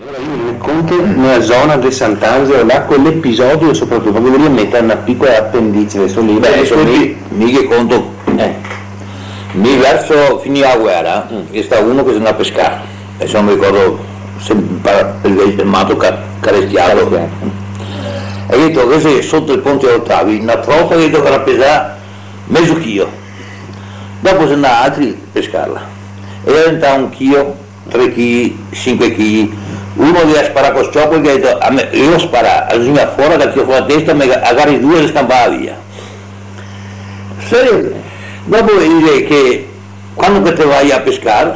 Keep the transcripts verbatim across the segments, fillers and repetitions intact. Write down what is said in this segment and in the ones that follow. Allora io vi racconto nella zona del Sant'Angelo, là quell'episodio soprattutto, voglio rimettere una piccola appendice, adesso lì. Beh, adesso mi, mi che conto, eh, mi verso finì la guerra, mm. che sta uno che si andava a pescare, adesso non mi ricordo se il mato Carestiato, e ho detto che se sotto il ponte Ottavi, una troppa che doveva pesare mezzo chilo, dopo se andava altri a pescarla, e era diventato un chilo, tre chili, cinque chili. Uno deve sparare con sciopero e ha detto a me, io spara, allora fuori, da tiro fuori la testa, a gare due le scampava via. Se, dopo dire che quando te vai a pescare,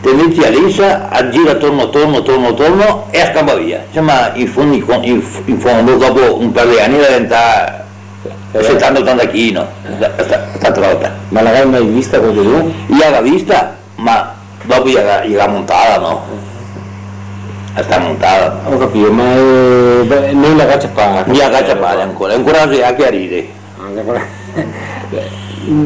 te metti a lisa, a gira torno, torno, torno, torno e a scampa via. Insomma, in fondo, in, in fondo dopo un paio di anni diventa settanta ottanta kg, no? Sta trota. Ma l'avrai mai vista con lui? Io l'ho vista, ma dopo gliela montata, no? Sta montata. Ho capito, ma è... non la caccia palla. Non la caccia palla ancora, ancora anche a ridere.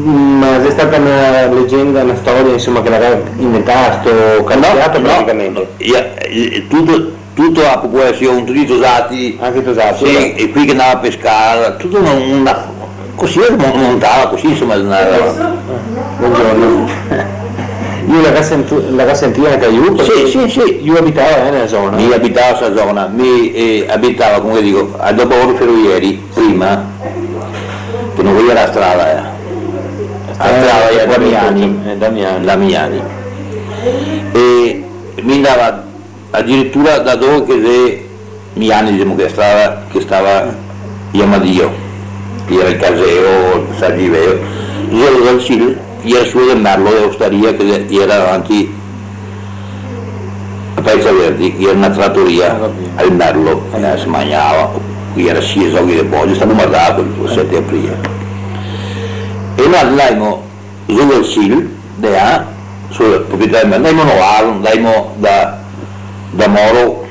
Ma c'è stata una leggenda, una storia, insomma, che l'aveva inventata, sto cambiato no, praticamente. No. Tutto, tutto la popolazione, tutti i tosati, anche tosati, sì, no? E qui che andava a pescare, tutto una, una, così montava, così insomma. Una... Buongiorno. Io la casa sentiva anche io, perché sì, sì, sì. Io abitavo eh, nella zona. Mi abitavo questa zona, mi eh, abitavo, come dico, a Dopolavoro Ferrovieri, prima, che non voglio la strada, eh. La strada era eh, Damiani, eh, Damiani. Damiani. E mi andava addirittura da dove che de Miani, diciamo, che stava, che stava Iamadio, che era il Caseo, il San Giuseppe, io dal Sile. Era su del merlo dell'osteria che era davanti a Pezza Verdi, che era una trattoria ah, al merlo, eh. si mangiava, qui era sceso che le bolle, stavamo guardando il sette aprile. E noi andiamo sul Sil, da, sulla proprietà del merlo, andiamo a andiamo da, da Moro,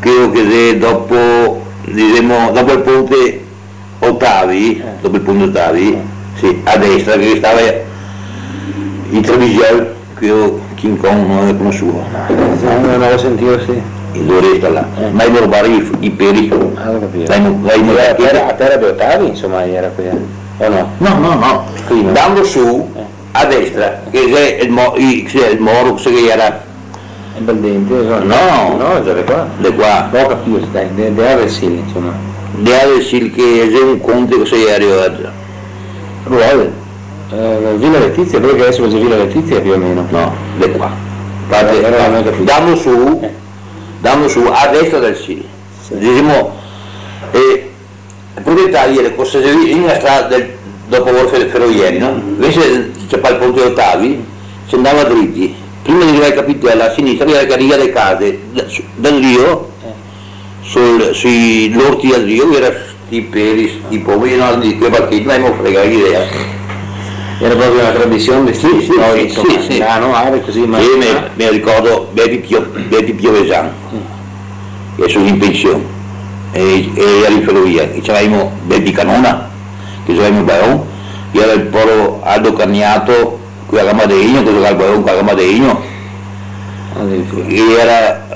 credo che dopo, diciamo, dopo il ponte Ottavi, eh. dopo il ponte Ottavi, eh. Sì, a destra che stava il Treviso, che io King Kong non è conosciuto. Non l'avevo sentito, sì. E dove resta là? Eh. Ma io rubare i, i peri. Ah, lo capivo. La terra, terra di Ottavi, insomma, era qui. O no? No, no, no. Prima. Dando su, eh. a destra, che è il, mo, il, il Moro, che era... È bel dente, no? No, no, già da qua. Da qua. Ho capito, dai, deve aversi, insomma. Deve aversi che è un conte che sei arrivato. Ruol, eh, Villa Letizia, quello che adesso è Villa Letizia più o meno. No, è qua. Parte, allora, allora, no, dammo su, eh. dammo su a destra del Sile. Sì. Diciamo, eh, il proprietario era in una strada del Dopolavoro Ferrovieri, no? Invece c'è il ponte Ottavi, si andava dritti. Prima di arrivare al capitello, a sinistra c'era la carriera delle case, dal rio, eh. sui lorti del rio, che era di peri, di pomeri, no, di quei partiti, ma non frega l'idea. Era proprio una tradizione di sì, sì, no, sì, insomma, sì, sì. Ah, no, ah, così, ma... Io mi, mi ricordo Bepi Piovesan, mm. che sono in pensione, e, e era in ferrovia, e c'avevamo Bepi Canona, che c'avevamo il Baron, che era il poro Aldo Carniato, qui a Camadegno, che era il Baron qua a Camadegno, e era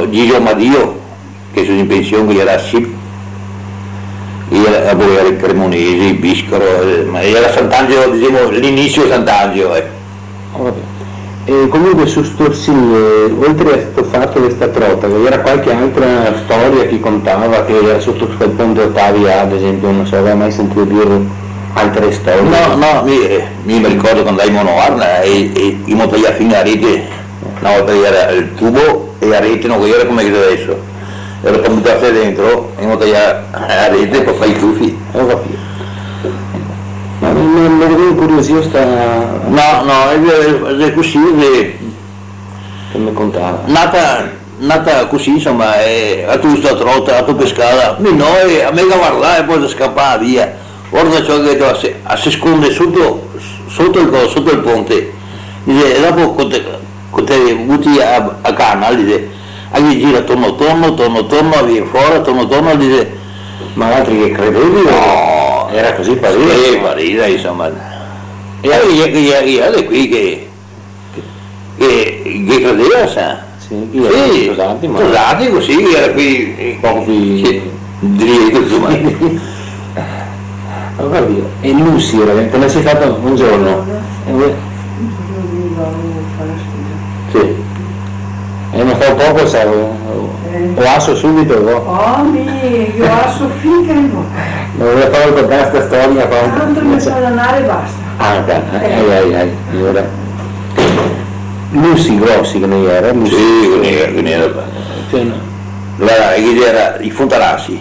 uh, Gigio Madio, che sono in pensione, che era Sip, era il Cremonese, il Biscaro, ma era Sant'Angelo, diciamo, l'inizio di Sant'Angelo. Eh. Oh, e comunque su sto Sile, oltre a questo fatto di sta trota, c'era qualche altra storia che contava che era sotto quel ponte Ottavi, ad esempio, non so, aveva mai sentito dire altre storie? No, no, mi, mi ricordo quando andai in Monoarna e, e io mi tagliavo fino alla rete, una volta era il tubo e la rete non era come adesso. Era per buttarsi dentro e non tagliare la rete per fare i tuffi. Ho capito. Ma non vedevo incuriosito sta... No, no, è così che... Come contava? Nata, nata così, insomma, a tu sta trota, a tu pescata, di noi, a me guardare e poi scappava via. Guarda ciò che si sconde sotto, sotto, il, sotto il ponte. Dice, e dopo con te, con te butti a, a canna, dice, Agli gira torno torno, torno torno, viene fuori, torno torno, dice, ma altri che credevi? No, era così parida. Sì, parida, insomma. E allora io qui che, che, che credeva, sa? Sì. Sì, io sì, ero Torrati, ma... Torrati così, era qui... Pochi... Sì. Dritto, insomma. Allora, e Lucy era, come sei fatto un giorno? Sì. E non fa poco, sai, lo asso subito, no? Oh, mi, io asso finché non... Non volevo fare ricordare questa storia qua. Tanto mi sa andare e basta. Ah, beh, ai, ai, ai, allora... Lucy Grossi che ne era, Lucy. Sì, che ne era. Sì, no. Allora, era i Fontanassi,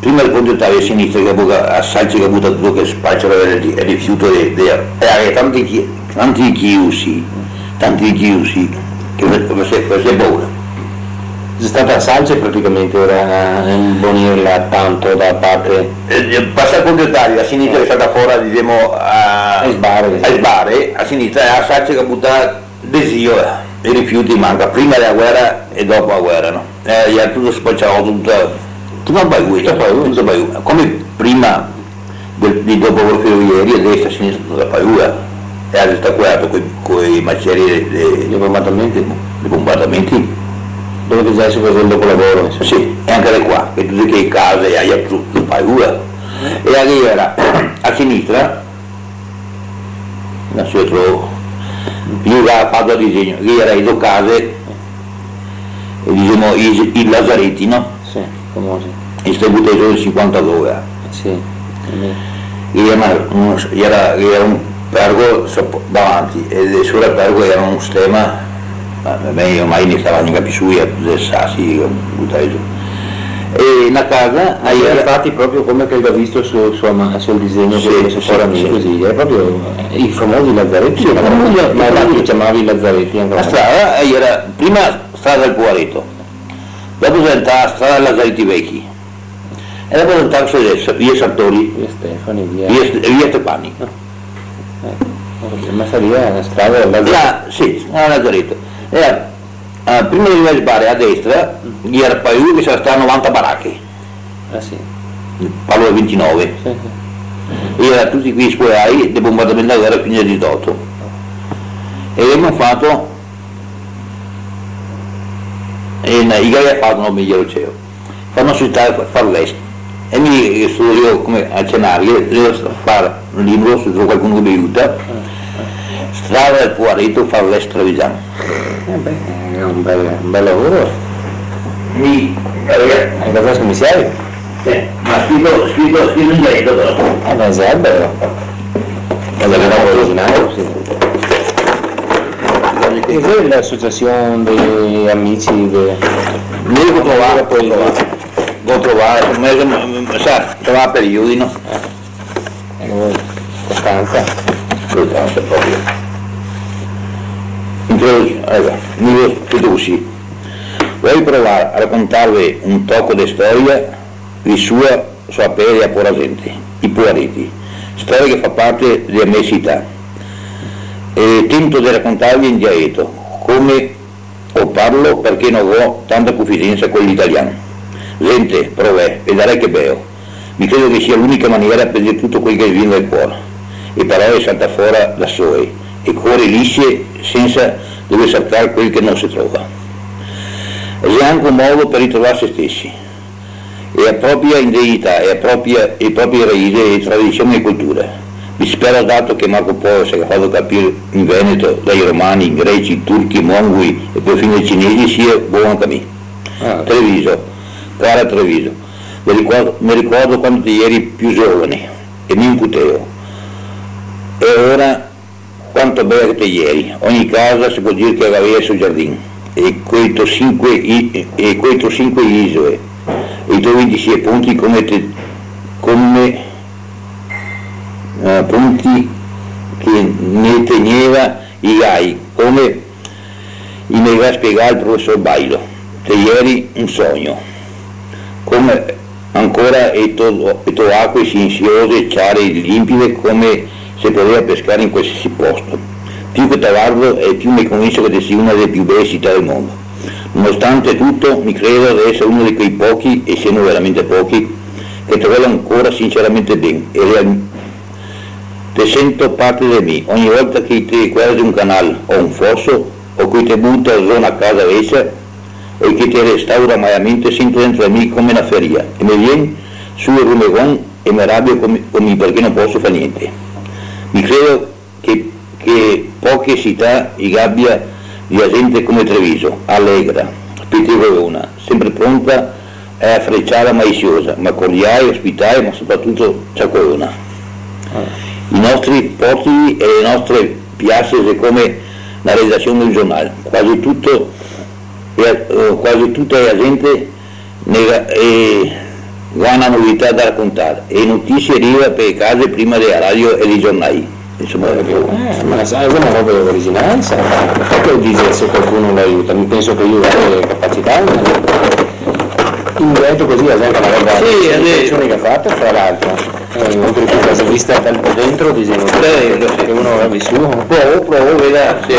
prima del ponte Ottavi a sinistra, che a Salci che ha buttato tutto, che spacciava il rifiuto, e aveva tanti, tanti chiusi, tanti chiusi, che questa è buona. C'è stata a Salce praticamente, ora imbonirla tanto da parte... Passa il ponte Ottavi, a sinistra è stata fuori, diciamo, a Sbare, a sinistra, a Salce che ha buttato... Desio, i rifiuti manca prima della guerra e dopo la guerra, no? E eh, tutto spacciato, tutto, tutto baguita, tutto baguita. Come prima del, di Dopolavoro Ferrovieri, a destra, a sinistra, tutta paura. E adesso sta quadrato con i macelli dei bombardamenti. Dei bombardamenti. Dove che già si faceva il dopolavoro? Sì, e anche da qua, che tutte le case, hai tutto paura. E allora, a sinistra, la sua trovo. Io ho fatto a disegno, che era le case, diciamo, i, i lazaretti, no? Sì, famosi. E stai buttando del cinquantadue. Sì. Era, uno, era, era un pergo davanti, e sopra il pergo era un stemma, ma io mai ne stavo neanche più su, del sassi, buttare giù. E una casa ah, era infatti proprio come che aveva visto sul suo disegno, sì, che sì, sì. Così era proprio i famosi lazzaretti, sì, famosi, ma era che chiamavi lazzaretti la strada era prima Strada del Poareto, dopo diventava Strada dei Lazzaretti Vecchi e dopo diventava via Sartori, via Stefani, via, via Tepani, no. Ecco. Ma sarebbe la strada del Lazzaretto, sì, la Lazzaretto era. Uh, prima di arrivare Sbare a destra, gli era paio che c'era novanta baracche. Ah sì. Parlo del ventinove. Sì, sì. E era tutti qui scuolai, dei bombardamenti della guerra fino al diciotto. E abbiamo fatto... E i gai hanno fatto un migliore liceo. Fanno città Far West. E mi sono io come a scenario, devo fare un libro, se trovo qualcuno che mi aiuta. Strada del Poareto, Far West Trevisan. Eh beh. È un bel, un bel lavoro. Mi, eh, hai qualcosa che mi serve? Sì, ma scritto, scritto, scritto in diretto però. Ah, ma è bello. È la vera originale, sì. E voi l'associazione degli amici di... Noi lo trovare, poi lo devo trovare, come sa, trovare periodi, no? Eh, eh costanza. Costanza proprio. Allora, Pedusi, vorrei provare a raccontarvi un tocco di storia di sua sapere a Porasente, i Poareti, storia che fa parte della mia città, e tento di raccontarvi in dialetto, come o parlo perché non ho tanta confidenza con l'italiano. Sente, provè, vedrai che bello, mi credo che sia l'unica maniera per dire tutto quel che viene dal cuore, e parole salta fuori da soli, e cuore lisce senza dover saltare quel che non si trova. È anche un modo per ritrovare se stessi e la propria identità e le proprie raízi e tradizioni e culture. Mi spero dato che Marco Polo si è fatto capire in Veneto dai romani, greci, turchi, mongoli e perfino i cinesi sia buon cammino. Ah. Treviso, cara Treviso, mi ricordo, mi ricordo quando eri più giovane e mi incutevo. E ora quanto bella che ieri, ogni casa si può dire che aveva il suo giardino, e quei tuoi cinque isole, e i tuoi ventisei punti come, te, come uh, punti che ne teneva i gai, come mi aveva spiegato il professor Bailo, te ieri un sogno, come ancora e to, e to acque silenziose e chiare e limpide come se poteva pescare in qualsiasi posto. Più che tavarlo e più mi convinco che sia una delle più belle città del mondo. Nonostante tutto, mi credo di essere uno di quei pochi, e siano veramente pochi, che trovo ancora sinceramente bene e realmente. Te sento parte di me, ogni volta che ti guardi un canale o un fosso, o cui te butta o zona a casa vece e che te restaura maiamente sempre dentro a me come una feria e mi viene su e come con e mi arrabbio con me perché non posso fare niente. Mi credo che, che poche città i gabbia di gente come Treviso, allegra, pettegolona, sempre pronta a affrecciare maestiosa, ma cordiale, ospitale, ma soprattutto ciacolona. I nostri porti e le nostre piazze come la redazione del giornale, quasi tutto e, eh, quasi tutta la gente ne, eh, ha una novità da raccontare e notizie arriva per case prima della radio e dei giornali. Insomma, eh, eh, ma è una roba originale, perché lo dice se qualcuno lo aiuta? Mi penso che io ho le capacità in viaggio così, ad esempio, una roba sì, le... che ha fatto, tra l'altro. Oltre che questa vista dal dentro, diciamo, che uno ha vissuto. Provo, provo, veda, sì.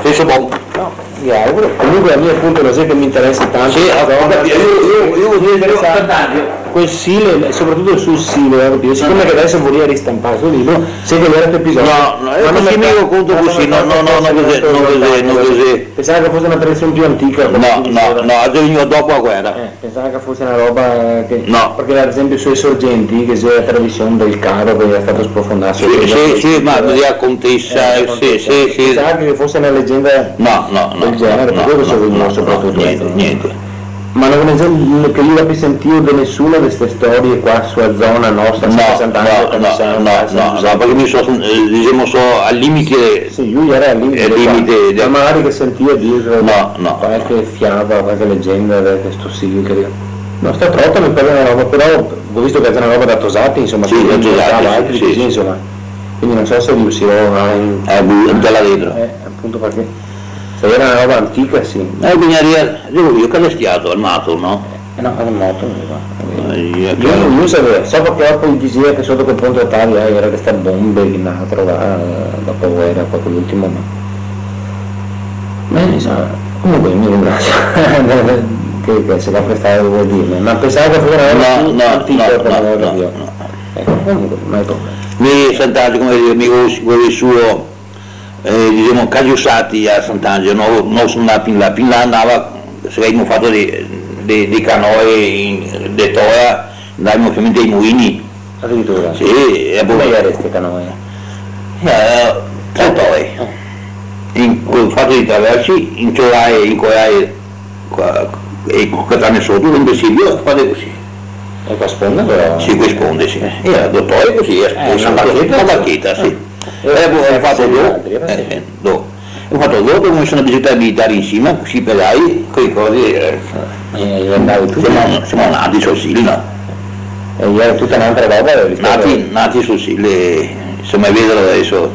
Stesso buono. No, mi auguro. Comunque a me appunto lo sai che mi interessa tanto. Sì, io voglio interessare quel Sile, soprattutto sul Sile, siccome che adesso volevi ristampare il libro, se che l'altro episodio. No, no, io non mi ero conto così, no, no, no, non così, non così, non così. Pensavo che fosse una tradizione più antica. No, no, no, ha veniva dopo la guerra. Pensavo che fosse una roba che... No. Perché ad esempio sui sorgenti, che c'è la tradizione del caro che era stato sprofondato. Sì, sì, sì, ma la contessa, sì, sì, sì. Pensavo che fosse una leggenda del genere, per quello che sono rimasto proprio dentro. Niente. Ma non che io abbia sentito di nessuna di queste storie qua sulla zona nostra, no, sessanta anni, no, no, no, no, no, perché mi so, diciamo, so al limite, sì, io ero al limite, limite ma magari che sentivo dire no, no, qualche fiaba, qualche leggenda di questo Sile, che... no, sta troppo mi pare una roba, però ho visto che è una roba da Tosati, insomma, sì, da Tosati, altri, sì, così, sì, insomma, quindi non so se riuscirò a... In... Eh, la vedo. Eh, appunto perché... Se era una roba antica, sì. Eh, bisogna devo io calestiato al mato, no? Eh, no, al mato, no. Eh, io, io non lo sapevo, so che poi diceva che sotto quel ponte Ottavi era questa bomba che andava a trovare dopo guerra, poi quell'ultimo, ma... Bene, so. Comunque mi ringrazio, che, che se la prestare devo dirmi, ma pensavo che fosse una roba no, no, antica, no, per no, no, no, no. Ecco, comunque, mai problema. Mi sentate come dire, mi quello il suo... Eh, diciamo casi usati a Sant'Angelo, non sono andati in là, in là andava, se abbiamo fatto dei canoe, dei toa, andavamo ovviamente ai mulini. Addirittura? Sì, e poi... Come queste canoe? Eh, tre toe. Ho fatto dei traversi, in Ciolae, in Corae, e Catane sotto, in Bessiglio, fate così. E qua sponda però? Sì, qui sponde, sì. E due toe così, una bacchetta, una bacchetta, sì. E ho fatto dopo, ho fatto dopo, mi sono bisognato abitare insieme, così pedai, quei cose, siamo nati sul Sile, no? E io ero tutta un'altra roba, nati sul Sile, insomma vedo adesso.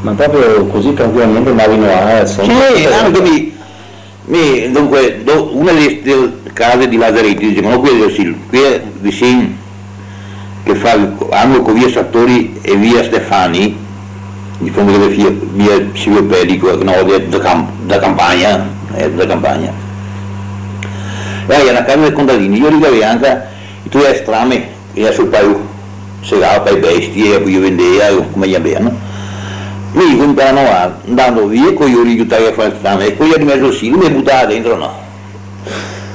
Ma proprio così tranquillamente andavi in oare? Sì, anche mi, dunque, una delle case di Lazaretti, dicevano qui del Sile, qui è vicino, che fa, hanno con via Sartori e via Stefani, di fronte alla via Silvio Pellico, no, da, camp da campagna, eh, da campagna. E allora, la casa dei contadini, io ricavevo anche i tuoi strame, e sul paio, segava per i bestie, e poi io vendevo, come gli avevano. Lì comprano, andando via, poi io li aiutavo a fare il strame, e poi io di mezzo sì, mi buttava dentro, no.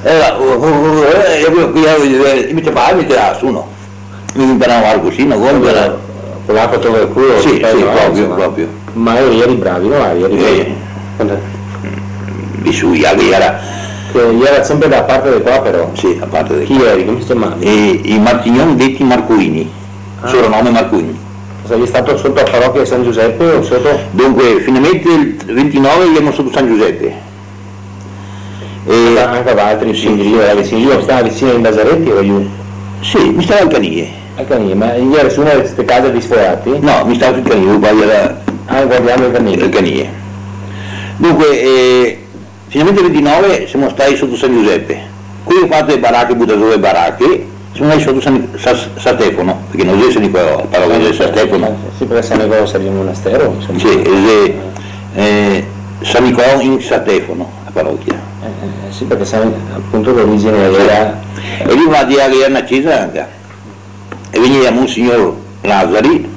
E allora, e poi mi trovavo e mi tirava su, no. Mi imparavo così, no? Come era? Polacco tocca il culo? Sì, sì, proprio, proprio. Ma eri bravi, no? Eri bravi. Vissuti, io era sempre da parte di qua, però. Sì, da parte di qua. Chi eri? Come si chiamavi? I Martignoni detti Marcuini, soprannome Marcuini. Sei stato sotto la parrocchia di San Giuseppe o sotto? Dunque, finalmente il ventinove andiamo sotto San Giuseppe. E anche ad altri, sì, io stavo vicino ai Nazaretti o io? Sì, mi stavo al Caniglie. Al Caniglie, ma io ero su una di queste case di sfogliati? No, mi stavo sul Caniglie, guardiamo ah, guardiamo il Caniglie. Il Caniglie. Dunque, eh, finalmente il ventinove siamo stati sotto San Giuseppe. Qui ho fatto le baracche, buttato le baracche, siamo andati sotto San, San, San Stefano, perché non si dice la parola di San Stefano. Sì, perché San Nicolò sarebbe un monastero. Insomma. Sì, è, eh, San Nicolò in San Stefano, la parrocchia. Eh, sì, perché sai appunto l'origine era... E lì va a dire che era una chiesa anche. E veniva un signor Lazzari,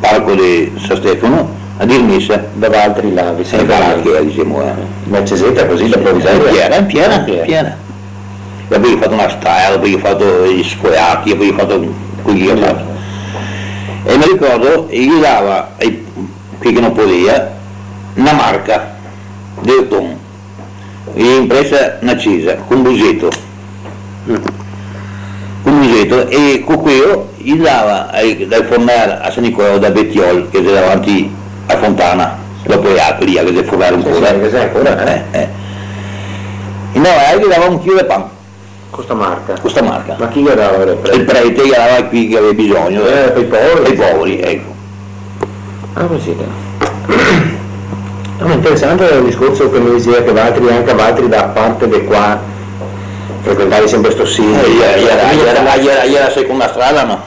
parco di San Stefano, a Dirmisce dava altri lavi, e va anche diciamo eh. Ma Ceseta così la provvisoria piena, è piena, è piena. E poi ho fatto una stella, poi ho fatto gli scoiati, poi ho fatto quelli ho fatto. E mi ricordo, io dava, qui che non podia, una marca del Tom, impressa una cisa, con busetto. Con busetto, e con quello gli dava dal fornare a San Nicolò da Bettiol, che era davanti a Fontana, dopo le acque lì, che si formava ancora. Eh, eh. E no, gli dava un chilo di pan. Questa marca? Questa marca. Ma chi guardava? Il prete guardava qui che aveva bisogno. Eh, per i poveri? Per i poveri, ecco. Ah, così. No, interessante il discorso che mi diceva che Valtri, anche Valtri da parte di qua, frequentavi sempre sto sito. Ieri era seconda strada, no?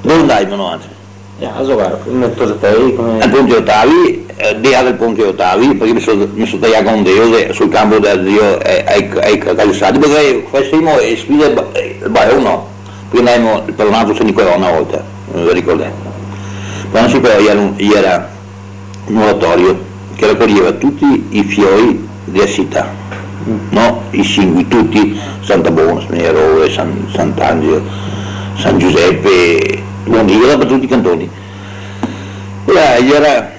Dove andavano anzi? Nel Tosattei, come... Al ponte Ottavi, di là del ponte Ottavi, perché mi sono so tagliato con Dio sul campo del Dio ai calissati, perché facevamo le sfide il Baiuno, prima abbiamo parlato San Nicolò una volta, non lo ricordate. San Nicolò era un oratorio che raccoglieva tutti i fiori della città, mm. no? I singoli, tutti, Santa Bona, Smerole, San, Sant'Angelo, San Giuseppe, Bondiga, per tutti i cantoni. Gli era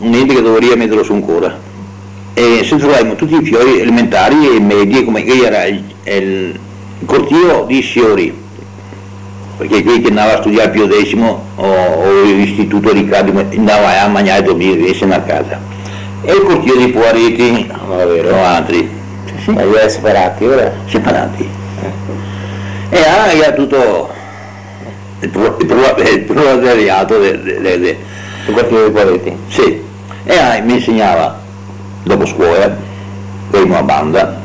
un ente che doveva metterlo su ancora. E se trovavamo tutti i fiori elementari e medi, come che era il, il cortile di fiori. Perché qui che andava a studiare Pio X o, o l'istituto Riccardi andava a mangiare e dormire e a casa. E il cortile di Poareti, no, altri. Sì, sì. Ma erano separati ora? Separati. Eh. E ah, era tutto il proletariato del cortile di Poareti. Sì. E ah, mi insegnava dopo scuola, prima a banda,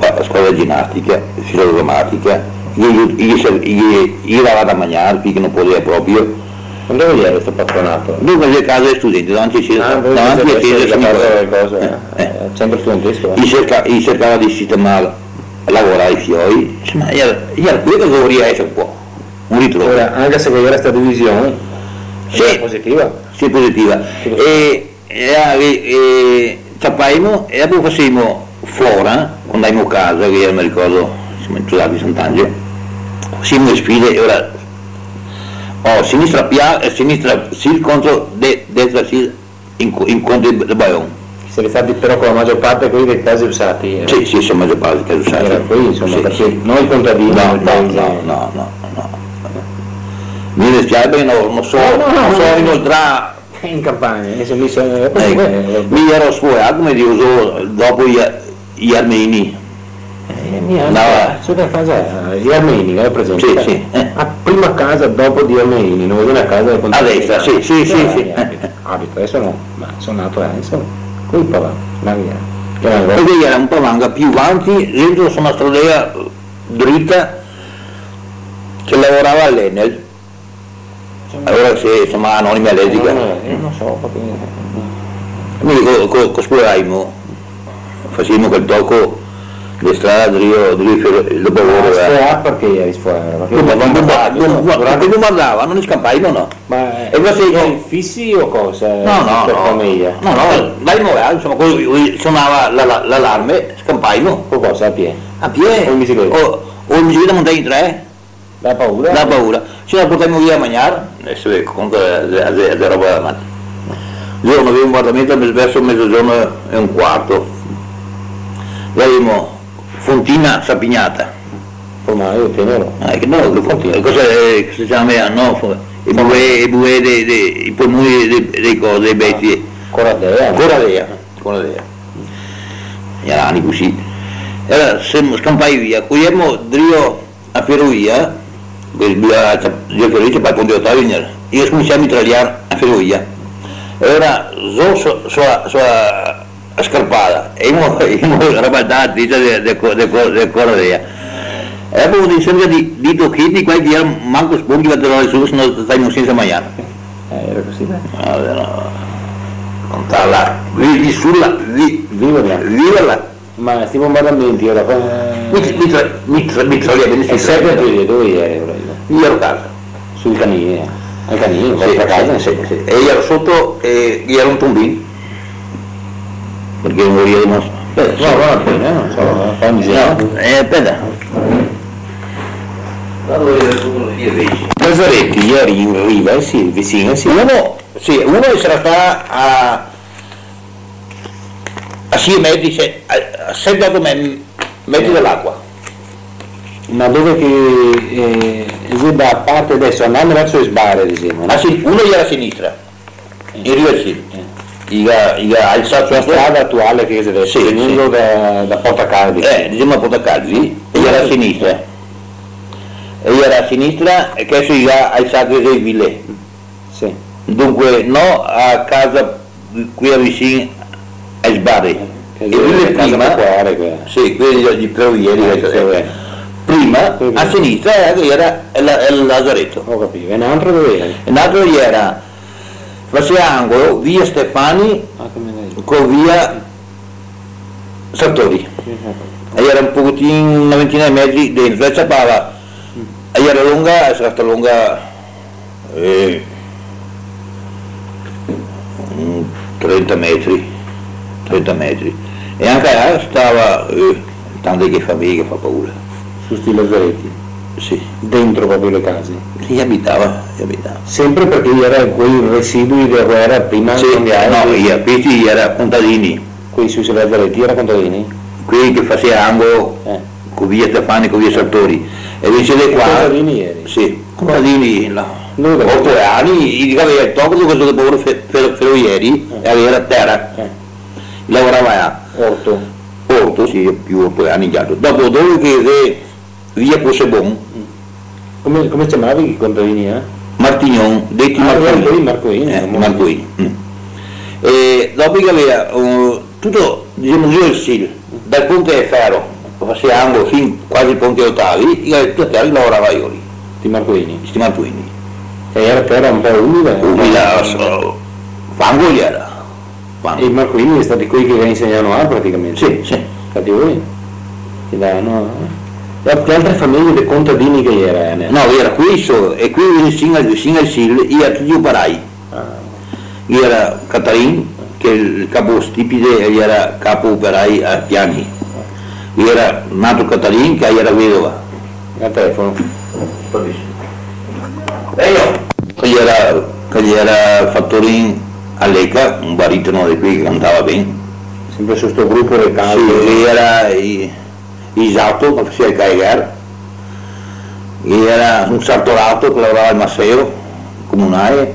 a scuola ginnastica, fisiotomatica. Io vado a mangiare perché non poteva proprio. Dove era questo patronato? Dunque nel caso dei studenti, davanti a Cesare, ah, davanti a Cesare, eh, eh. Sempre studentesco. Io cercava di sistemare, lavorare i fiori, ma io quello dovrei essere un po', un ritrovo. Ora, anche se era questa divisione, sì, è positiva. Sì, positiva. Sì. E, e, e tappaimo e dopo facevamo fora, quando andavamo a casa, che io mi ricordo, scusate Sant'Angelo, siamo in sfide e ora oh, sinistra pia e sinistra sil contro de, destra sil incontro il Baion. Siete stati però con la maggior parte quelli dei casi usati? Eh? Sì, sì, sono maggior parte dei casi usati. Era qui, insomma, sì, perché sì. Noi contadini. No, no, no, no, no, no. Mi dispiace perché non, non so, no, no, non so no, inoltrare in campagna, mi sono messo eh, eh, mi ero sfogliato come di uso dopo gli, gli armeni. Mia andava a casa di Armeni, è presente? Sì, sì. Eh. A prima casa dopo di Armeni, non vedo una casa con a destra, sì, sì, sì, sì. Abito, abito, adesso no, ma sono nato adesso, qui il Pavanga, la mia. Perché era un Pavanga più avanti, dentro su una stradea dritta che lavorava all'Enel. Allora sì, insomma, anonima e lesica. Non so, proprio. Quindi cosploraimo, facevamo quel tocco. Le strade il Dopolavoro era perché eri fuori? Perché non guardava, non scampavano no. Ma e voi sei fissi o cosa? No, no, no, no, dai morale, insomma, suonava l'allarme, scampavano. O cosa? A piedi? A piedi? O in bicicletta? O in bicicletta montai in tre? La paura? La paura. Ci la portammo via a mangiare, adesso comunque è roba davanti. Il giorno avevo un appartamento verso mezzogiorno e un quarto. Vedemo. Fontina Sapignata. Ma io tenero. Ah, che no, Fontina. Cosa si chiama? No, i bue dei polmoni dei cose, dei bestie. Coradea. Coradea. Coradea. Gli anni così. E allora siamo scampati via, cogliamo drio a ferrovia, due ferrovie, poi Ponte Ottavi, io cominciamo a mitragliare a ferrovia. E allora sono a scarpata e io ero rabatati del Correa e avevo un'insieme di, di tocchini qua che erano manco spunti per tornare su se non stavamo senza mangiare eh, era così allora no contala vivi sulla viverla ma stiamo bombardamenti ora mi troviamo e sempre dove eri? Io ero a casa sui canini Al canino, sì, per casa? Sì, sì, sì. E io ero sotto e gli era un tombino. Perché morì di mostro? No, guarda, non so, fa un giro. Eh, aspetta. Masaretti, ieri in riva, sì, vicino, sì. Uno, sì, uno che sarà qua a... a sei metri, a sette otto metri dall'acqua. Ma dove che eh, da parte destra, andando verso le sbarre, diciamo. No? Ah sì, uno era a sinistra, in riva sì. Ha alzato la strada attuale che deve essere, sì, venuto sì. Da, da Porta Calvi. Eh, diciamo a Porta Calvi, e era a sinistra. E era a sinistra e adesso ha alzato dei ville. Sì. Dunque, no a casa qui vicino ai sbarri. E ville prima, sì, quelli di Ferrovieri, ah, prima, a sinistra era il Lazaretto. Ho capito, e un altro dove era? Un altro era, faceva angolo, via Stefani, ah, con via Sartori. E era un pochettino, una ventina di metri dentro, e sapava, e era lunga, è stata lunga, eh, trenta metri, trenta metri. E anche là stava, eh, tanto che fa via, che fa paura. Tutti i lazaretti? Sì. Dentro proprio le case? Sì, abitava, abitava. Sempre perché era quei residui della guerra prima? Sì, no, io, questi erano contadini. Quei sui lazaretti erano contadini? Quelli che faceva angolo eh. con via Stefani, con via Sartori. E invece le qua... contadini eri? Sì, contadini là. Otto anni, gli aveva il tocco di questo Dopolavoro Ferrovieri eh. e aveva terra. Eh. Lavorava a Orto. Orto, sì, più otto anni già. Dopo dove che... via Possebon. Come, come chiamavi i contadini? Eh? Martignon, detti ah, Marcoini. Marcoini, eh, Marcoini. Mm. E dopo che aveva uh, tutto, diciamo, giù il Sile, dal ponte Ferro, faceva angolo fin quasi il ponte Ottavi, io avevo tutta terra che lavorava io lì. Di Marcoini? Di Marcoini. E era terra un po' umida? Umida, so, fango gli era. Fango. E Marcoini è stato quelli che vi insegnano a praticamente? Sì, sì. Infatti voi? Che davano... Che altre famiglie dei contadini che erano? No, era questo, e qui vicino al Sile erano tutti operai. Ah. Era Catarin, che è il capo stipite, e era capo operai a Piani. Era nato Catarin, che era vedova. Al telefono. E io, era, che era Fattorin Alleca, un baritono di qui che cantava bene. Sempre su questo gruppo del campo. Sì, era... I, Isatto, che faceva il Caigar, era un sartorato che lavorava al Maceo comunale.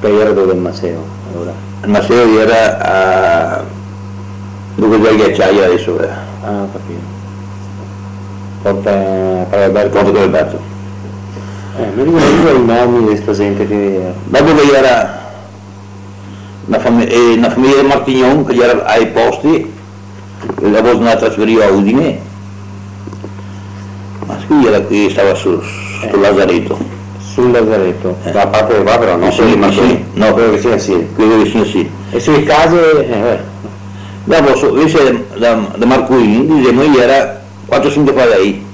Poi era dove il Maceo? Allora. Il Maceo era a... dove c'è il ghiacciaio adesso. Era. Ah, capito. Porta Calberto. Porta Calberto. Eh, mi ricordo i nomi di questa gente che... Da dove era una, fam eh, una famiglia di Martignon che era ai posti. La volta andata a trasferire a Udine, ma qui era qui, stava sul su eh. Lazaretto. Sul Lazaretto? Eh. Da parte del padre, no? Sì, ma sì. No, quello vicino a Sile. Quello vicino a Sile. E sulle case? Eh. Dopo, so, invece da, da Marcoini, diciamo, io era quattrocento palei.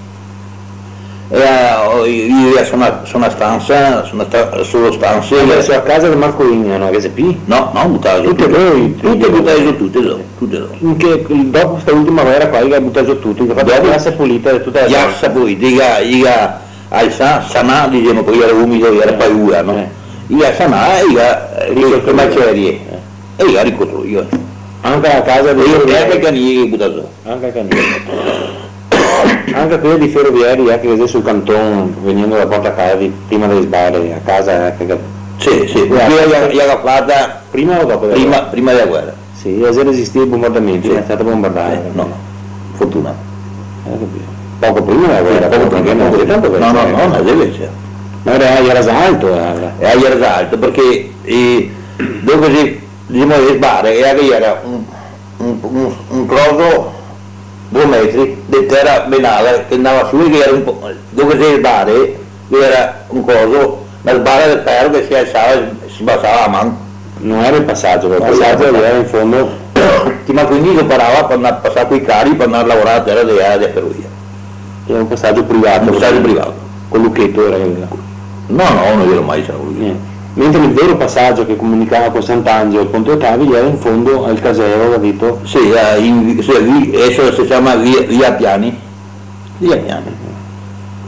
Era, io era su una, su una stanza, su una sta, solo stanze. Ma era a casa del Marcoini, no? P? No, no, buttato giù. Tutte voi? Tutte buttate giù, tutte loro. Che dopo questa ultima guerra qua, gli ha buttato giù tutti, gli ha fatto la piazza pulita e tutta la piazza. Gli ha saputo, gli ha alzato, sanà, diciamo, perché era umido, era paura, no? Gli ha sanà e gli ha risolto le macerie. E gli ha ricostruito. Anche a casa del Marcoini? Anche a Caniglia gli ha buttato giù. Anche a Caniglia. Anche quello di Ferrovieri, anche eh, sul Canton, venendo da Porta Calvi, prima delle sbarre, a casa... Che... Sì, sì, quella gli era fatta prima o dopo? Prima, prima della guerra. Sì, e se resistì ai bombardamenti, sì. È stata bombardata. Eh, no, fortuna. Eh, poco prima della guerra, sì, poco prima, non è tanto per no, no, no, no, deve essere. Ma era agli Arasalto, era. Era agli Arasalto, perché eh, dopo si diciamo le sbarre, era che era un, un, un, un closo... due metri di terra benale che andava su, che era un po' dove c'era il bare, che era un coso, ma il bare del ferro che si alzava e si basava la mano. Non era il passaggio, il passaggio era in fondo. Ma quindi lo parava per andare a passare quei carri per andare a lavorare a terra della ferrovia. Era un passaggio privato. Un passaggio privato. Con Lucchetto era quello. No, no, non gliel'ho mai saputo. Mentre il vero passaggio che comunicava con Sant'Angelo e ponte Ottavi era in fondo al Casero, capito? Sì, in, sì lì, esso si chiama via, via Piani. Via Piani.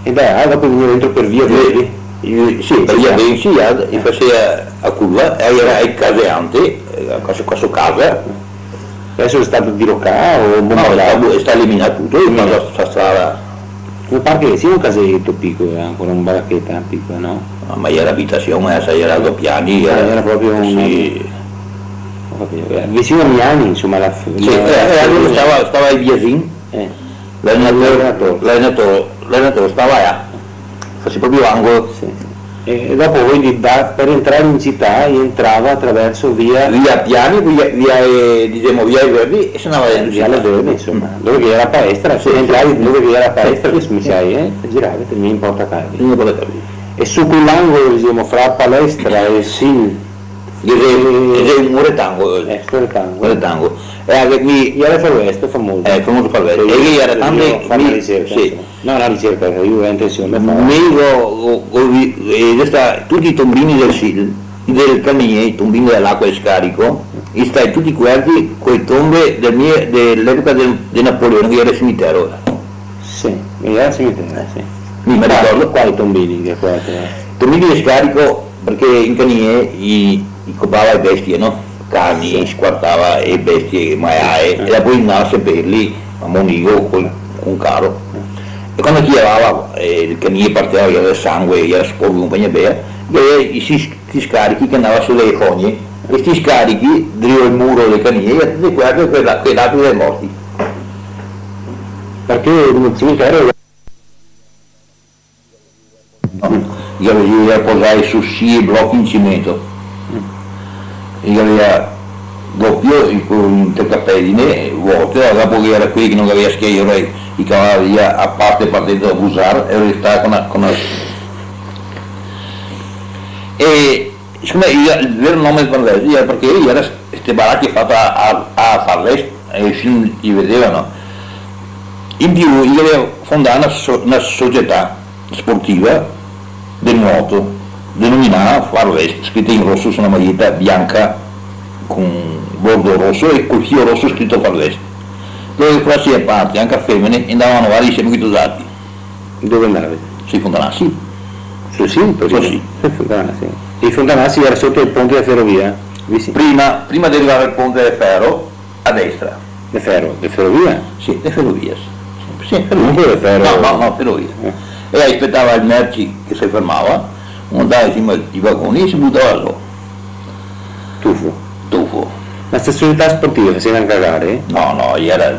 E beh, ah, dopo veniva dentro per via Veri? Sì, sì, per via Veri, sì, e faceva a curva, era il caseante, a sua casa. Adesso è stato diroccato o bombardato? No, è stato eliminato tutto, è stata la strada. Un parcheggio, sì, un casetto piccolo, era ancora un baracchetta piccolo, no? Ma era abitazione, era due piani, era, era proprio un... Sì. Vicino a Miani, insomma, la... Sì, eh, stava, stava in Biasin, eh. l'allenatore stava là, faceva proprio angolo. Sì. E dopo quindi da, per entrare in città entrava attraverso via... Via Piani, via, via, eh, diciamo, via i Verdi e se andava dentro via la Verde, insomma, dove che era palestra, se sì, entravi sì, dove che era palestra, sì, sì, mi sai, eh, girava, mi importa Carli. Mi importa Carli. E su quell'angolo, diciamo, fra palestra e Sil, sì, c'è un rettangolo, eh, un rettangolo, un rettangolo. E anche qui era Far West famoso, eh, famoso Far West, e lì era tanto una ricerca, sì. No, una ricerca, io ho intenzione di fare. Meglio, tutti i tombini del Sil, del Canigné, i tombini dell'acqua e scarico, e stai tutti quanti quei tombe dell'epoca di Napoleone, che era il cimitero. Sì, era il cimitero, sì. Mi ricordo qua i tombini che qua tombini di scarico, perché in Canie i, i copava le bestie, no? Cani, sì. Squartava e bestie, maiae, sì. E poi andava a seppelli a Monigo con un carro. E quando chiamava eh, il Canie partiva via del sangue, era sporco compagnia bea, e questi scarichi che andava sulle cogne, questi scarichi drivo il muro del Canie e tutti quei quei dati dei morti. Perché il cimitero io volevo posare su sci e blocchi in cemento, io avevo doppio con tre cappelline vuote, dopo che era qui che non aveva schiena, i cavalli a parte partendo da usare e restava con la, con la... E siccome il vero nome del Farvest era perché era queste baracche fatte a, a Farvest e si vedevano. In più io avevo fondato una, so, una società sportiva del nuoto, denominata Far West, scritta in rosso su una maglietta bianca con bordo rosso e col filo rosso scritto Far West, dove faceva parte anche a femmine andavano vari semitosati. Dove andavi? Sui Fontanassi. Sui sì, sì, sì. Fontanassi. I Fontanassi era sotto il ponte della ferrovia? Sì. Prima, prima di arrivare al ponte del ferro, a destra. Del ferro? Del ferrovia? Sì, del ferrovia. Sì, sì, ferrovia. Non quello del ferro? No, no, no, ferrovia. Eh. E aspettava il merci che si fermava, montava in cima ai vagoni e si buttava su. Tuffo. Tuffo. Ma se società sportiva si era a cagare? No, no, gli era...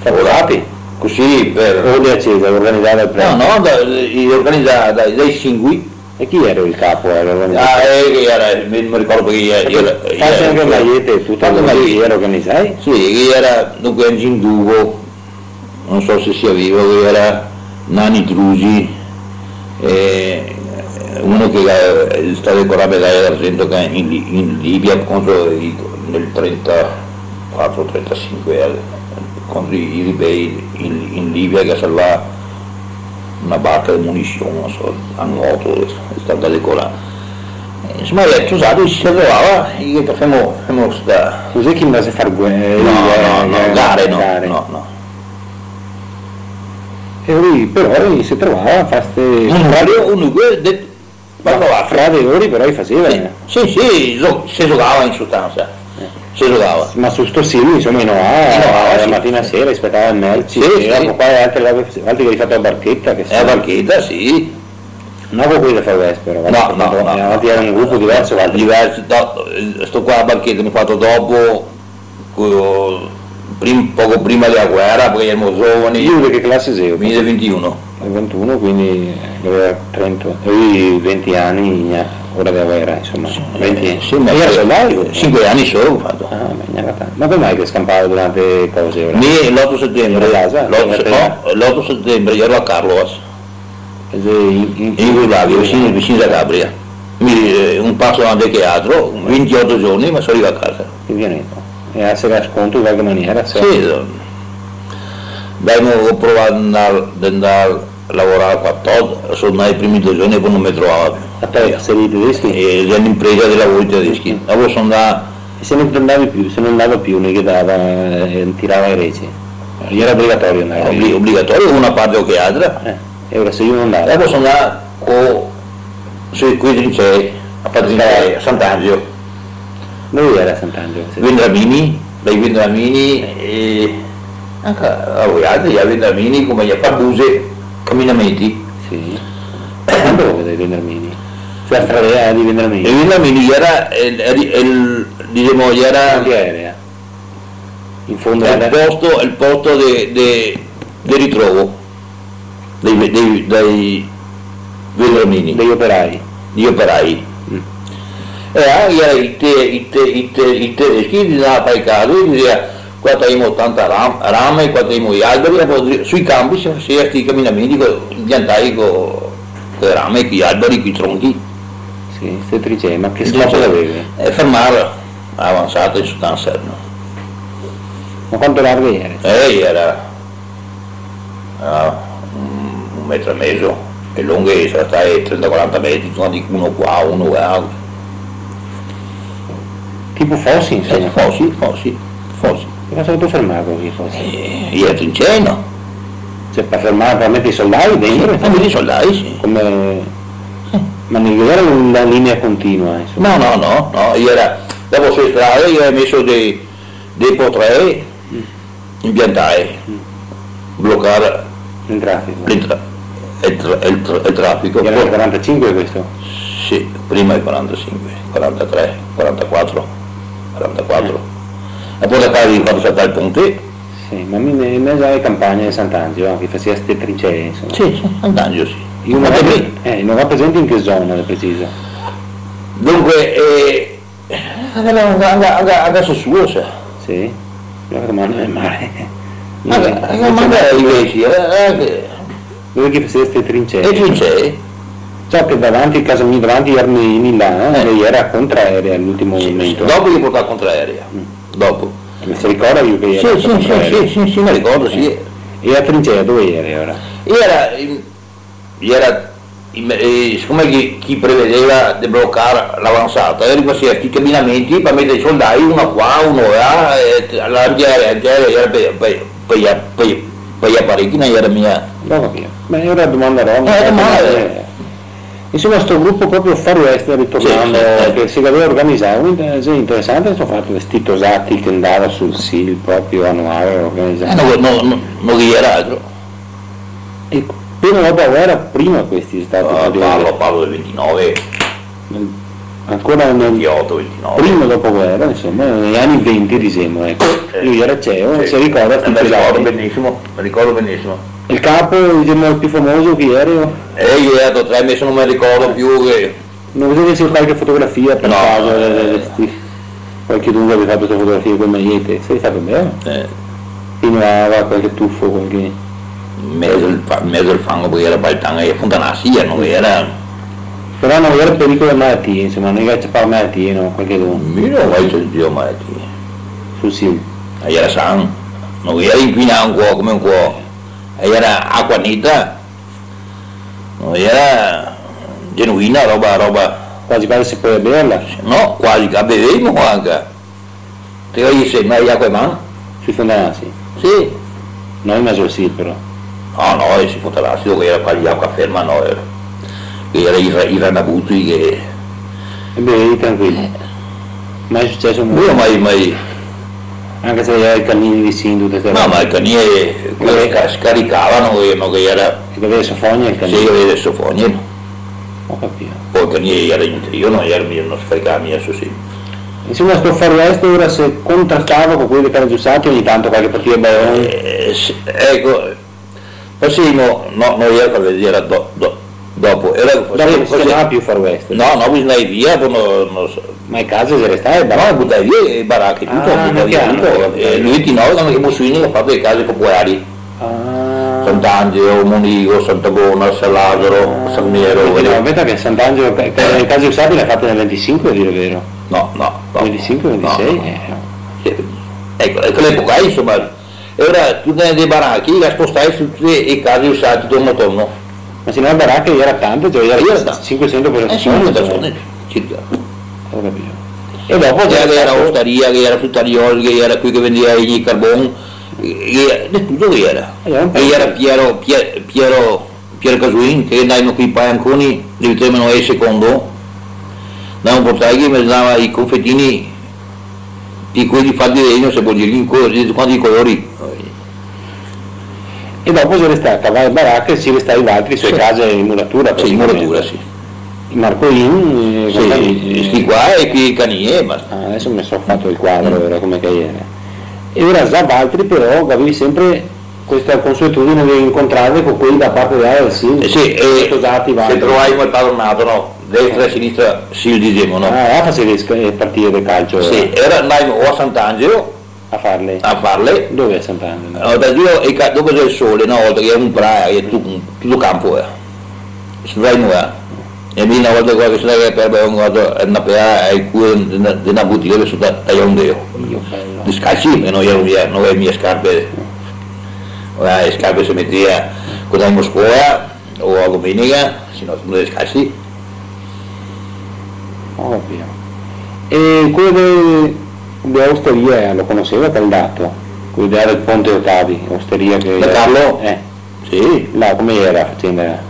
Favorati? Così per... O le accese, organizzava il premio? No, no, da, da, organizzava dai, dai singoli. E chi era il capo? Era ah, eh, era, mi, mi ricordo che io era... Faccio anche magliette e tutto, ma chi era organizzai? Sì, era, dunque, un ginduvo, non so se sia vivo, che era... Nani Drusi, eh, uno che è stato decorato medaglia d'argento in, in Libia contro il, nel trentaquattro trentacinque contro i ribelli in, in Libia che salva una barca di munizioni, non so, a nuoto, è stata decorata. Insomma, è usato e si trovava e io facciamo sta... Cos'è che andava a fare guerra? No, no, no, gare no, no, no. E lui però lui si trovava a fare queste... Fra dei loro però li faceva? Sì, sì, sì lo, si giocava in sostanza, eh. Si giocava. Ma su sto silo insomma innovava, innovava la sì, mattina e sì. Sera, aspettava il merci, sì, sì. Dopo poi altri, altri che gli fatto la barchetta. Che la barchetta, sì. Non con quelli da Far West però. No, no, no. Avanti era un gruppo diverso, no, diverso no, sto qua la barchetta mi ho fatto dopo... Quello, Prim, poco prima della guerra, perché eravamo giovani. Io che classe sei? duemilaventuno. ventuno, quindi aveva trenta, avevi venti anni, ora della guerra, insomma. Sì, venti sì, ma io ero cinque anni solo ho fatto. Ah, ma, ma come mai che scampavo durante cose? l'otto settembre, l'otto settembre ero a Carlos, in Jugoslavia, vicino, vicino a Calabria. Un passo avanti che altro, ventotto giorni, ma sono arrivato a casa. Che violento. E a sera sconto in qualche maniera? Sì, beh, ho provato ad andare lavoravo quattordici, sono i primi due giorni e poi non mi trovavo più. A te, sei tedeschi? E ero in impresa dei lavori tedeschi. Dopo sono andato... E se non andavi più, se non andava più, ne dava, eh, tirava in rece? Era obbligatorio andare? Obli obbligatorio, una parte o che altra. Eh, e ora se io non andavo? Dopo sono andato con... Sui quindici a Padrinare, a Sant'Angelo. Dove era Sant'Angelo? Vendramini, dai Vendramini e... anche a voi altri, a Vendramini, come gli Appabuse, camminamenti. Sì. Dove dai Vendramini? Sulla strada di Vendramini. E Vendramini era, diciamo, era... era? In fondo era... Il posto, il posto del ritrovo, dei... dei, dei Vendramini. Degli operai. Degli operai. Mm. E anche i tedeschi di là per caso, diceva, qua abbiamo ottanta ram, rame, qua abbiamo gli alberi, sui campi si faceva questi camminamenti, piantai con le rame, con gli alberi, con i tronchi. Sì, settrice, ma che scopo aveva? E fermare avanzato in Sudanserno. Ma quanto largo era? Eh, era uh, un metro e mezzo. E lunghe sono state trenta quaranta metri, sono di uno qua, uno qua. Tipo fossi, insomma? Eh, fossi, fossi, fossi. E cosa sono fermato qui, fossi? Eh, io ero in cena. Cioè, per fermare, per mettere i soldati dentro? Per mettere i soldati, sì. Come... Sì. Ma non era una linea continua, insomma? No, no, no, no, io era... Dopo sei strade, io avevo messo dei, dei potrei, mm. impiantai, mm. bloccare... Il traffico. Il, tra, il, tra, il traffico. Era il quarantacinque questo? Sì, prima il quarantacinque, quarantatré, quarantaquattro, quarantaquattro. Eh. E poi da qua di quando saltare il ponte? Sì, ma mi mezzo alle campagne di Sant'Angelo, che faceva queste trincee, insomma. Sì, sì, Sant'Angelo sì. Io non, pre eh, non ho presente in che zona, è preciso. Dunque, eh, adesso suo, se. Sì, la domanda è male. Ma che invece? Dove che faceva queste trincee? Le trincee? Ciò che davanti il caso davanti gli armeni là, eh. lei era contraerea all'ultimo sì, momento. Sì, dopo gli portava contraerea. Mm. Dopo. Ma si ricorda io che era? Sì, sì, sì, sì, sì, mi ricordo, sì. Eh. E la trincea dove era ora? Era, in, era in, eh, siccome chi, chi prevedeva di bloccare l'avanzata, era questi questi camminamenti per mettere i soldati, uno qua, uno là, e l'argiare, l'argiare, per per gli apparecchi non era mia. No, ma è una domanda roba. Eh, ma... Insomma, questo gruppo proprio Far West, ritornando, sì, sì, che si aveva organizzato, è interessante questo fatto, vestito Sati che andava sul S I L proprio annuale organizzato. Eh, no, no, no, non era altro. E prima la guerra, prima questi stati... Ah, parlo, parlo del ventinove. Nel, ancora nel... ventotto ventinove. Prima dopoguerra, insomma, negli anni venti, diciamo, ecco. Eh, lui era ceo, sì. Si ricorda... Eh, ricordo benissimo, ricordo benissimo. Il capo, diciamo, il più famoso chi era? Eh, io ero tre mesi, non mi ricordo più che... Non potete se qualche fotografia per no, caso? Eh, sti... Qualche dunque aveva fatto questa fotografia con magliette? Sei stato bene? Eh. Finava qualche tuffo, qualche... Mezzo il, mezzo il fango perché era Baltanga e Fontanassia, non era... Però non era pericolo di malattie, insomma, non era per malattie, no? Qualche dunque... Io non ho sentito malattie. Sul sì. Era sano, non era inquinato un cuore come un cuore. Era acqua netta, era genuina, roba, roba. Quasi quasi si poteva berla? No, quasi, la bevemo anche. Te lo dice, ma è acqua e mano? Sui fontanassi? Sì. Noi in mezzo al sì però. No, no, sui fontanassi dove era quasi acqua ferma, no, era. Era i ranabuti che... E bevevi tranquilli? Mai successo nulla? Io mai, mai... Anche se era il canile di Sindu, no, ma il canile quello scaricavano che non era. Che aveva sofonia il canile? Sì, aveva sofonia. Ho capito. Poi il canile era in trio, non era non scaricava mia su sì. Insomma sto Far West ora se contrastava con quelli che erano giustati ogni tanto qualche partita bella. Eh, ecco, persino no, non era per vedere do, do, dopo. Era dopo si chiamava più Far West. No, no, bisogna andare via, poi non, non so. Ma in casa si restava, no, buttavi via e baracche, tutto, ah, buttavi via tutto. E lui ventinove quando che Mussolini ha fatto dei case popolari. Ah. Sant'Angelo, Monigo, Sant'Agona, San Lazzaro, ah. San Nero. No, aspetta che Sant'Angelo, eh. le case usabili le ha fatte nel venticinque, a dire vero? No, no. no. venticinque ventisei? No, no. Eh. Sì. Ecco, quell'epoca insomma, era tutte dei baracchi, la spostai su tutte le case usate, torno torno. La signora Baracca era tanta, cioè era cinquecento persone circa. Ho capito. E dopo c'era l'osteria, che era tutta riolga, che era qui che vendeva il carbone, che era tutto che era. E era Piero, Piero, Piero, Piero Casuin, che andavano qui poi anconi, diventavano il secondo, da un portale che mi dava i confettini di quelli fatti di legno, se può dire, in quanti colori. E dopo si resta a cavare baracca e si resta in altri, sì. Sue case in muratura. Sì, in muratura, sì. Marcolini, sì, compagni, sti qua e qui Canie, ma... Ah, adesso mi sono fatto il quadro, mm. Era come Caiere. E ora Zabaltri però avevi sempre questa consuetudine di incontrarvi con quelli da parte della sì, eh sì, e sposati, se trovai quel padronato, no? Destra e eh. sinistra si dicevano, no? Ah, era facile partire del calcio. Sì, era andato o a Sant'Angelo a farle. A farle. Dove è Sant'Angelo? No, da due, dove c'è il sole, no? Perché era un praia, tutto, tutto campo era. Si vai nuova. E lì una volta che si è perduto una volta e cui di una bottiglia che sono tagliato un deo. Di scacci, non erano le mie scarpe. Le scarpe si metteva con la Moscova o a domenica, se no sono le scacci. Ovvio. E quello dell'osteria lo conosceva quel dato? Quello del ponte Ottavi, l'osteria che... Da Carlo? Eh. Sì. Là come era faccenda?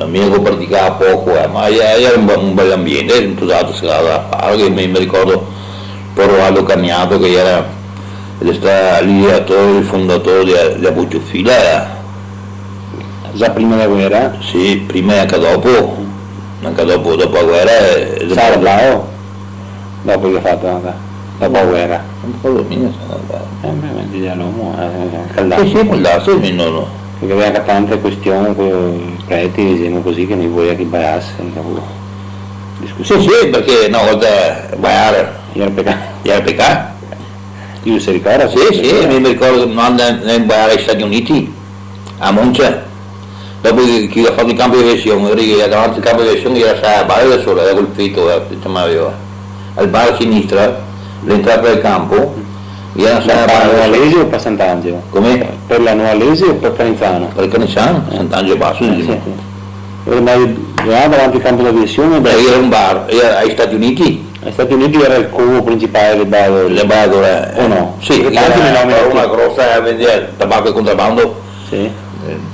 Amico praticava poco, eh, ma era un, un bel ambiente, era entusiasmato, si andava a fare, mi, mi ricordo Porvallo Cagnato che era l'ideatore, il fondatore della Bucciofila. Già prima della guerra? Sì, prima e anche dopo, anche dopo, dopo la guerra. Sarabao? Dopo che ha fatto, dopo la guerra. Un po' domina, eh, ma ti dà l'uomo, eh, caldato. Sì, sì, caldato, sì, no, no. Perché aveva tante questioni con i preti, dicevano così, che non voleva che baiasse, discussione. Sì, sì, perché una volta baiare era peccato. Era peccato. Io si ricorda? Sì, sì, mi ricordo che andai a baiare agli Stati Uniti, a Monza. Dopo che ho fatto il campo di versione, che ha fatto il campo di versione, era stata a baiare da sola, era colpito, al bar a sinistra, l'entrata del campo. Per la Nualese o per Sant'Angelo? Come? Per la Nualese o per Canizano? Per Canizano, Sant'Angelo Basso. Eh, sì. Ormai era davanti al campo d'aviazione? Beh, era un bar, era agli Stati Uniti. Agli Stati Uniti era il covo principale delle bagole. Le bagole? O no? Sì, era, era una grossa a vendere tabacco e contrabbando. Sì.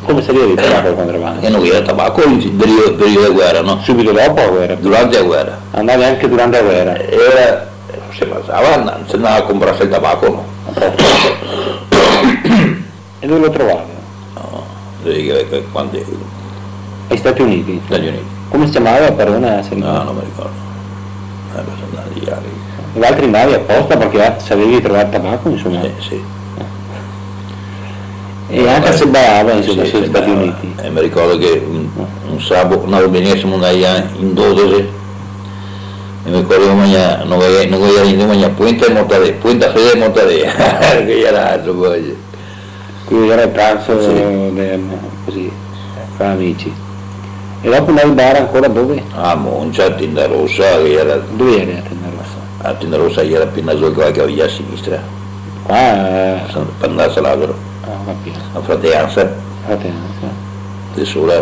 Come sarebbe il tabacco e contrabbando? E non era tabacco periodo della guerra, no? Subito dopo la guerra? Durante la guerra. Andava anche durante la guerra? Era... se passava, se andava a comprare il tabacco, no? E dove lo trovava? No, quando ero? Agli Stati Uniti? Stati Uniti. Come si chiamava? Perdona, se no, non mi ricordo. Eh, per di gli altri andavi apposta perché sapevi trovare il tabacco, insomma? Eh, sì. E no, anche eh, se ballava, insomma, sì, negli Stati Uniti. Eh, mi ricordo che un, un sabato, una domenica siamo andati in dodici. Mi ricordo che non volevo niente, ma Puente e Mortadè, Puente a Fede e Mortadè, che era altro poi. Quindi era il pranzo, sì. Così, fra amici. E dopo andava in bar ancora dove? A Moncia, a Tinda Rossa, che era... Dove era a Tinda Rossa? A Tinda Rossa era appena giocava che aveva a sinistra. Qua? Eh... Per andare a Salagro. Ah, capito. A Frateanza. Frateanza. Solo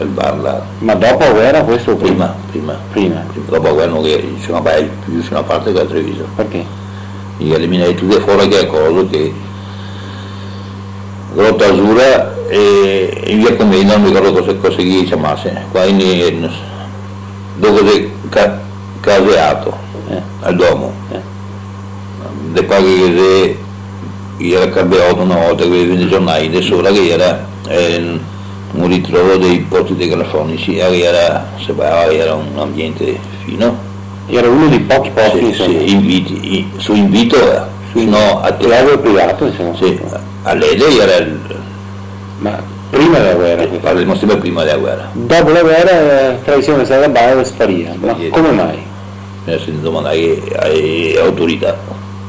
al bar là. Ma dopo la guerra questo? Prima, prima. Prima. prima. Dopo la guerra non che ci sono più su una parte che a Treviso. Perché? Mi eliminai tutte fuori che è cosa che Grotta Azzurra e, e via Comenda, non mi ricordo cosa, cosa che chiamasse. Qua in dopo che ca, caseato eh. al domo. Eh. De qua che era cambiato una volta che veniva i giornali, de sopra che era. Eh, un ritrovo dei posti telefonici, era, sembrava era un ambiente fino. Era uno dei pochi posti sì, sì, inviti, in, su invito, su invito. No, a teatro privato insomma. Sì, all'Ede era il... Ma prima della guerra? Eh, parliamo sempre prima della guerra. Dopo la guerra la tradizione sarà barra sparia, ma sì, come mai? Mi ha sentito domandare alle autorità.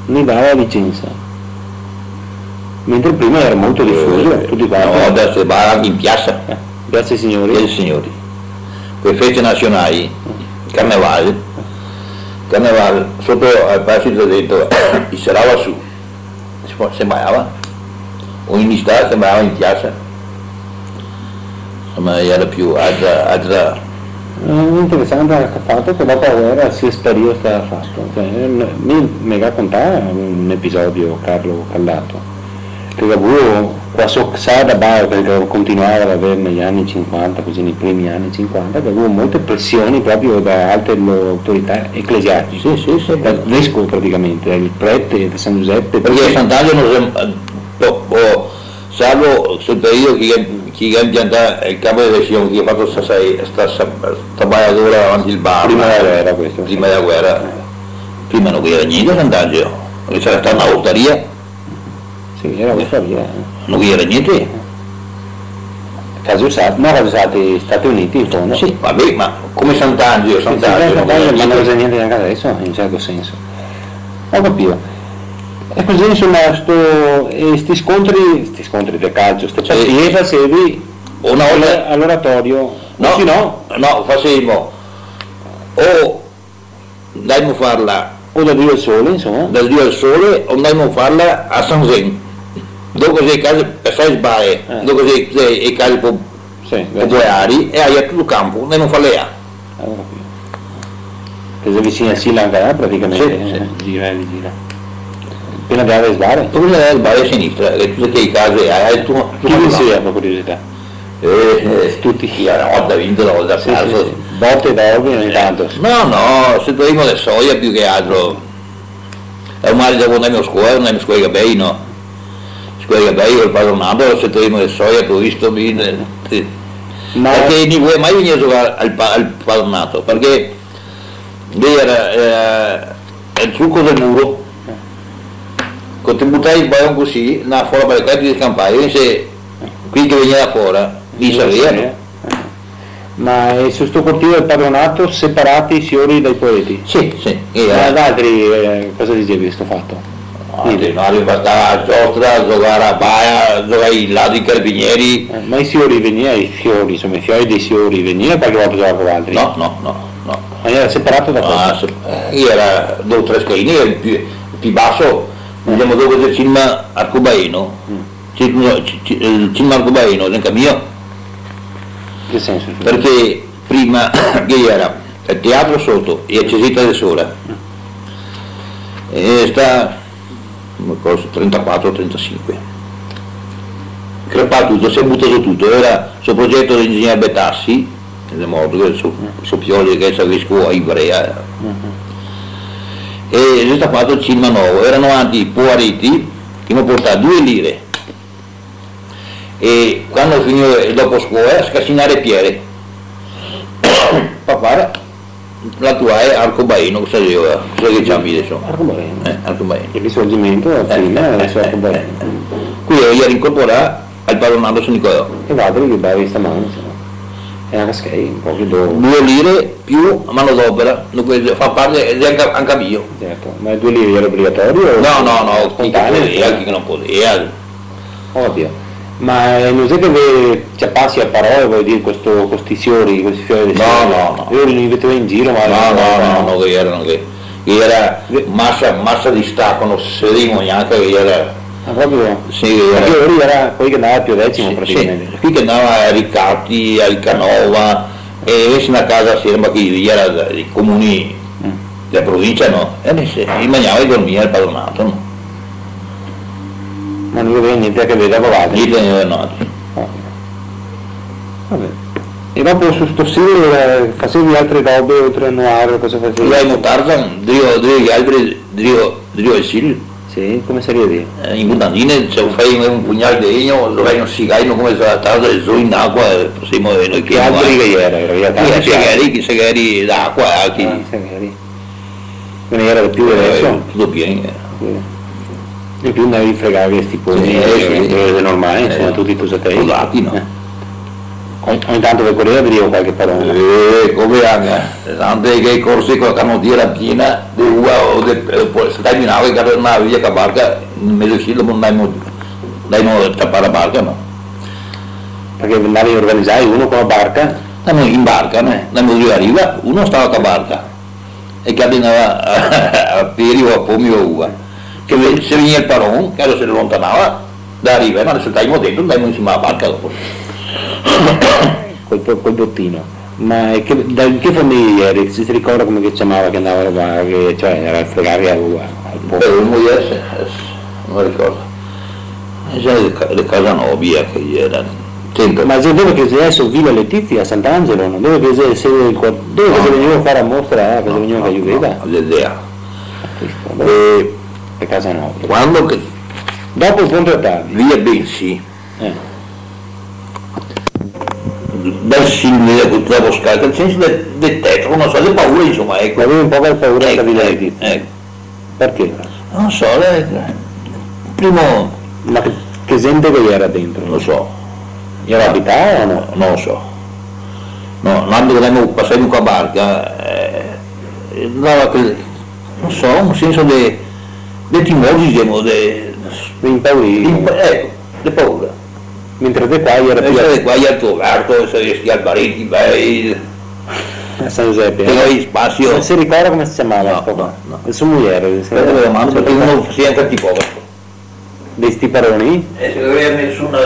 Mi dava licenza. Mentre prima era molto diffuso, eh, tutti quanti. No, adesso va anche in piazza. Eh, piazza dei signori. Piazza dei signori. Quei feste nazionali, carnevale, carnevale, sotto al palazzo di dentro, si serava su, sembrava, ogni strada sembrava in piazza. in maniera più agra. Interessante anche il fatto che dopo la guerra si è sparito stava fatto, cioè, mi mega contare un episodio Carlo Callato, che avevo qua so da bar, perché continuava ad avere negli anni cinquanta, così nei primi anni cinquanta, che avevo molte pressioni proprio da altre autorità ecclesiastiche, sì, sì, sì. Dal vescovo praticamente, il prete di San Giuseppe. Perché il santaglio non è... Salvo sul periodo che ha impiantato il campo di elezione, che ha fatto questa baiadora davanti il bar. Prima della guerra questo. Prima della guerra. Prima non c'era niente santaglio, perché c'era stata una ottaria. Sì, era questa via. Non c'era niente. Caso Sartre, ma erano stati Stati Uniti in fondo. Sì, vabbè, ma come santaglio, santaglio. Ma non c'è niente anche adesso, in un certo senso. Ho capito. E così insomma questi scontri, questi scontri del calcio, queste partite facevi una volta all'oratorio? No, no, no, facevamo o andavamo a farla o da Dio al Sole, insomma, da Dio al Sole, o andavamo a farla a San Zeno, dove c'è il caso per fare sbare, eh. dove c'è il caso per sì, due ari e hai tutto il campo, andavamo a farle a. Allora, che è vicino a Sile anche praticamente, sì, sì. gira e gira. Prima di andare a sbarre? Prima di andare a sinistra, che tu sei case, hai tu... Chi mi sei a curiosità? Tutti chi hanno volta vinto, una volta perso. Botte da oggi ogni tanto? No, no, se troviamo le soia più che altro. È un mare da quando andiamo a scuola, non andiamo a scuola Gabei, no? Scuola Gabei, col padronato, se troviamo le soia, tu ho visto... Perché non vuoi mai venire a giocare al padronato, perché lì era il trucco del muro. Quando ti buttavi il ballone così, andava fuori per le carte di scampare, invece qui che veniva fuori, vi sapevano. Ma su questo cortile del padronato separati i fiori dai poeti? Sì, sì. E ad altri eh, cosa dicevi questo fatto? No, arrivava a giostra, giocare a baia, giocare ai ladri carabinieri. Eh, ma i fiori venivano, i fiori, insomma i fiori dei fiori venivano perché lo giocavano con altri? No, no, no, no. Ma era separato da cosa? No, se, io era due o tre scalini, il più, più basso. Andiamo dopo il cinema arcobaeno, il cinema arcobaeno nel cammino. Che senso? Perché prima che era il teatro sotto e la Cesita del Sole, e sta trentaquattro trentacinque. Crepà tutto, si è buttato tutto, era il suo progetto dell'ingegnere Betassi, che è morto, il suo Pioli che è vescovo a Ivrea. E questo ha fatto il cinema nuovo, erano avanti i Poareti che mi hanno portato due lire e quando finivo dopo scuola scassinare Piere papà la tua è arcobaeno, cosa c'è? Cosa che c'è a dire insomma? Arcobaeno, eh, arcobaeno. Il risorgimento è adesso arcobaeno, qui io ero incorporato al padronato San Nicolò e vado che bevi stamane insomma e anche schei un po' che do... due lire più manodopera, fa parte del cambio. Certo, ma due lire era obbligatorio? No, no, no, chi che non poteva. Ovvio, ma non so che ci passi a parole, vuoi dire questo, questi fiori, questi fiori? No, no, no. Io li vedevo in giro, ma... No, no, no, no, che erano che... Era massa, massa di stacano, cerimoniata che era... Ah, proprio? Sì, perché lui era quello che andava più decimo sì, praticamente. Sì. Qui che andava a Riccardi, a Riccanova, e invece una casa si era, ma che era dei comuni mm. della provincia, no? E adesso rimaneva e dormiva al padronato, no? Ma non aveva niente a che vedere con l'altro? Niente a che vedere con l'altro. E dopo su sto sito facevi altre robe, oltre a Noir, cosa facevi? Lei in Tarzan, drio, drio gli altri, drio, drio il Sil. Sì, come si arriva? Eh, in montandine c'è un pugnale di legno, lo fai un sigaino come se la tarda giù in acqua e possiamo vedere che altri che era, i segari, i segari d'acqua, anche i segari. Quindi era più adesso? Tutto pieno era. E più andavi a fregare questi pugni, è normale, sono tutti posatei. Posati, no? Ogni tanto per quello vedevo qualche parola. Eh, come anche, tante che i corsi con la canottiera piena di uva o se terminava che era una via che barca, in mezzo a Silo non andavamo a tappare la barca, no? Perché andavi a organizzare uno con la barca? Andavamo in barca, no? Andavamo giù a riva, uno stava con la barca e che andava a peri o a pomi o uva. Che se veniva il parone, che se lo allontanava da riva, ma se stavamo dentro andavamo insieme alla barca dopo. col, col bottino. Ma che, da che famiglia eri? Si ricorda come si chiamava che andava a rubare, cioè era a fregare al posto? Beh, moglie, non ricordo. Già le Casanovia che erano. Senta. Ma se dove che si è su Villa Letizia, a Sant'Angelo, non dove che si è il quartiere, dove no. Si veniva a fare a mostra, eh, cosa no, veniva no, a Juventus? No, l'idea. E a Casanovia. Quando che? Dopo il ponte Ottavi. Via Bensi. Eh. Bensi dopo scarica, il senso del tetro, non so, le paure insomma, ecco. Avevo un po' per paura della Villa Letizia. Ecco. Perché? Non so, le... primo... Ma che gente che era dentro? Non lo so. Era abitava o no? Non lo so. No, l'anno che passavamo qua a barca, eh, dava quel, non so, un senso di de... timorismo, di impaurire. Ecco, di paura. Mentre te qua era più... Mentre qua era tuo Garto, saresti al Bariti, beh... A San Giuseppe. Però il spazio... Non si ricorda come si chiamava? No, no, no. Il suo mugliere. Aspetta la domanda perché non si è cattivo. Dei stiparoni? Eh, se non aveva nessuna...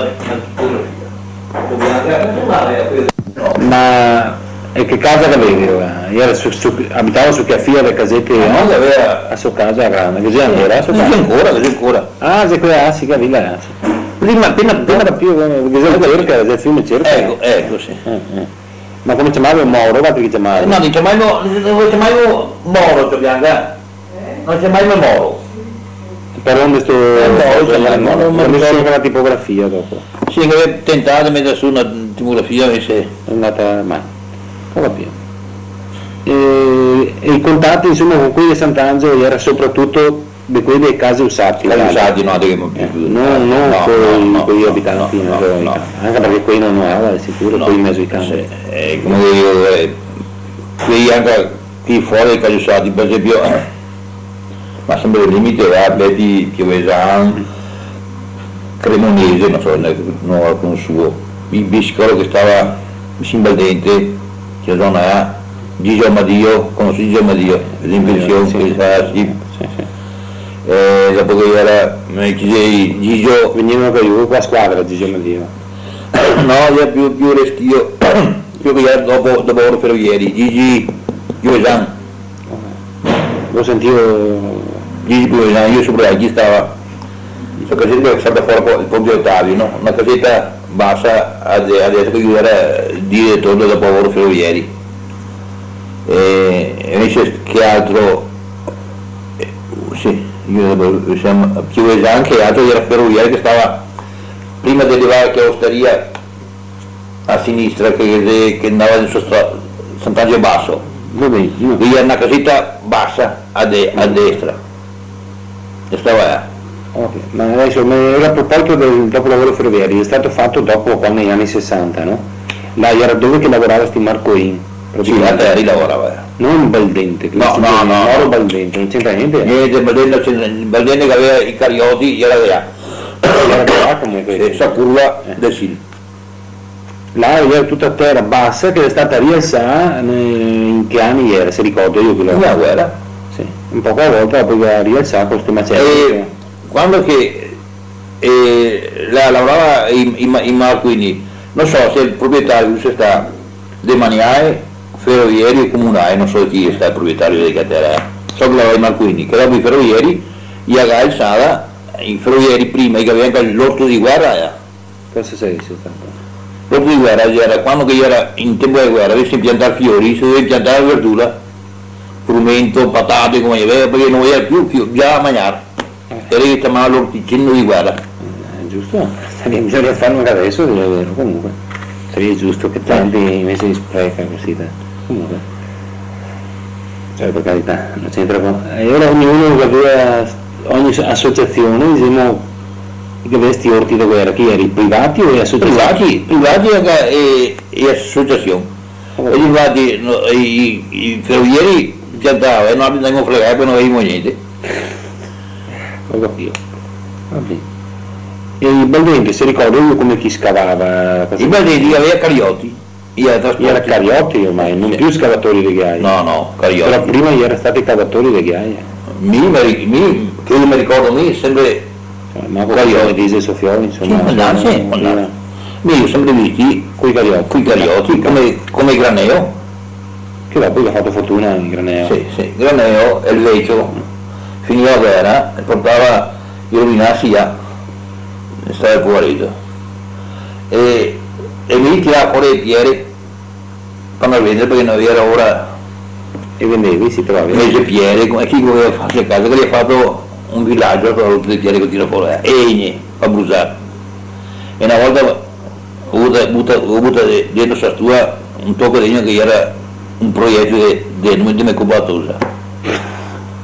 Ma e che casa l'aveva? Era su, su, abitava su Chiaffia le casette no, no, aveva... a sua casa grande, così ancora? Così ancora, così ancora. Ah, se quella classica villa. Prima, appena appena più, perché del fiume Cerca. Ecco, ecco sì. Eh, eh. Ma come chiamavo Moro? Perché chiamavo? No, non chiamavo, non chiamavo Moro, Tobianga. Non chiamavo Moro. Per onde sto... Eh, no, no, non mi ricordo la tipografia dopo. Sì, che avevo tentato di mettere su una tipografia e se... è andata mai. Non capiamo. E, e i contatti, insomma, con quelli di Sant'Angelo era soprattutto di quelli dei casi usati. Casi usati, no, diciamo più. Eh, no, no, no, con no, no, gli abitanti. No, no, no, anche perché quelli non era, di sicuro, quelli in mezzo ai campi. E come io, eh, qui anche qui fuori dei casi usati, per esempio... Eh, ma sembra il limite di Piovesan, Cremonese, non so, non ho alcun suo. Il bicicolo che stava vicino al dente, c'è zona A, Gigio Amadio, conosci Gigio Amadio, l'invenzione sì, che sì. Stava sì. Sì, sì. Eh, dopo che era Gigio... Venivano con lui, qua a squadra Gigio Amadio. No, era più, più reschio, più che era dopo Dopolavoro Ferrovieri, Gigi Piovesan. Lo sentivo... Io sopra lì stava, la casetta che stava fuori il ponte Ottavi, no? Una casetta bassa a destra che era il direttore del Dopolavoro Ferrovieri. E invece che altro, eh, sì, io siamo più esante, che altro era Ferrovieri che stava prima di arrivare che osteria a sinistra che, che andava nel suo strato, Sant'Angelo Basso. Quindi era una casetta bassa a, de, a destra. Stava okay. Ma adesso a proposito del dopolavoro ferroviario è stato fatto dopo qua negli anni sessanta, no? Là era dove che lavorava sti Marcoin? Sì, la terra lavorava. Non Baldente, no, no, no, Moro Baldente, non c'entra niente. Niente, Baldente che aveva i carioti, era là. Era là comunque. E sa curva eh. del Sil. Là era tutta terra bassa che è stata rialzata in che anni era, se ricordo io quello. La guerra. Sì, un po' a volta poi rialzava queste macerie. Quando che eh, la lavorava in, in, in Marquini, non so se il proprietario se sta demaniale, ferrovieri o comunale, non so chi sta il proprietario delle catene, so che lavorava in Marquini, che dopo i ferrovieri, gli aveva alzata, i ferrovieri prima, che avevano l'orto di guerra. Cosa sei soltanto? L'orto di guerra era quando che era in tempo di guerra, avessi piantato fiori, si doveva piantare verdura. Frumento, patate, come aveva, perché non era più, più già a mangiare. Eh. Era che chiamava l'orticino di guerra. Eh, giusto, bisogna farlo anche adesso, è vero, comunque. Sarebbe giusto che tanti invece li spreca così, da. Comunque. Cioè, per carità, non c'entra con... E ora ognuno che aveva, ogni associazione, diciamo, che aveva questi orti di guerra, chi eri, privati o associazioni? Privati, privati e, e associazioni. Oh. E infatti no, i, i ferrovieri piantava e non abbiamo fregato e non avevamo niente. Ho capito. E i Baldenti, si ricorda io come chi scavava? I Baldenti aveva cariotti. Era cariotti ormai, non sì. Più scavatori di ghiaia. No, no, cariotti. Però prima gli erano stati cavatori di ghiaia. Mi, mi, che io mi ricordo, mi sempre... Cioè, ma cariotti, Dise Sofioli, insomma... Sì, ma no, sì, no, no. Io sono visti con i Garioti, come, come Graneo, che dopo gli ha fatto fortuna in Graneo. Sì, sì, Graneo e il Vecio, finiva la guerra e portava i rovinassi a Strada del Poareto, e, e lì tirava fuori i pieri per vendere, perché non era ora. E vendevi, si trovava. Invece Pieri, come chi voleva fare le case, che gli ha fatto un villaggio per la rotta dei Pieri che tira fuori, Egne, a bruciare. E una volta ho buttato dentro la stua un tocco di legno che era un proiettile di me cubatosa.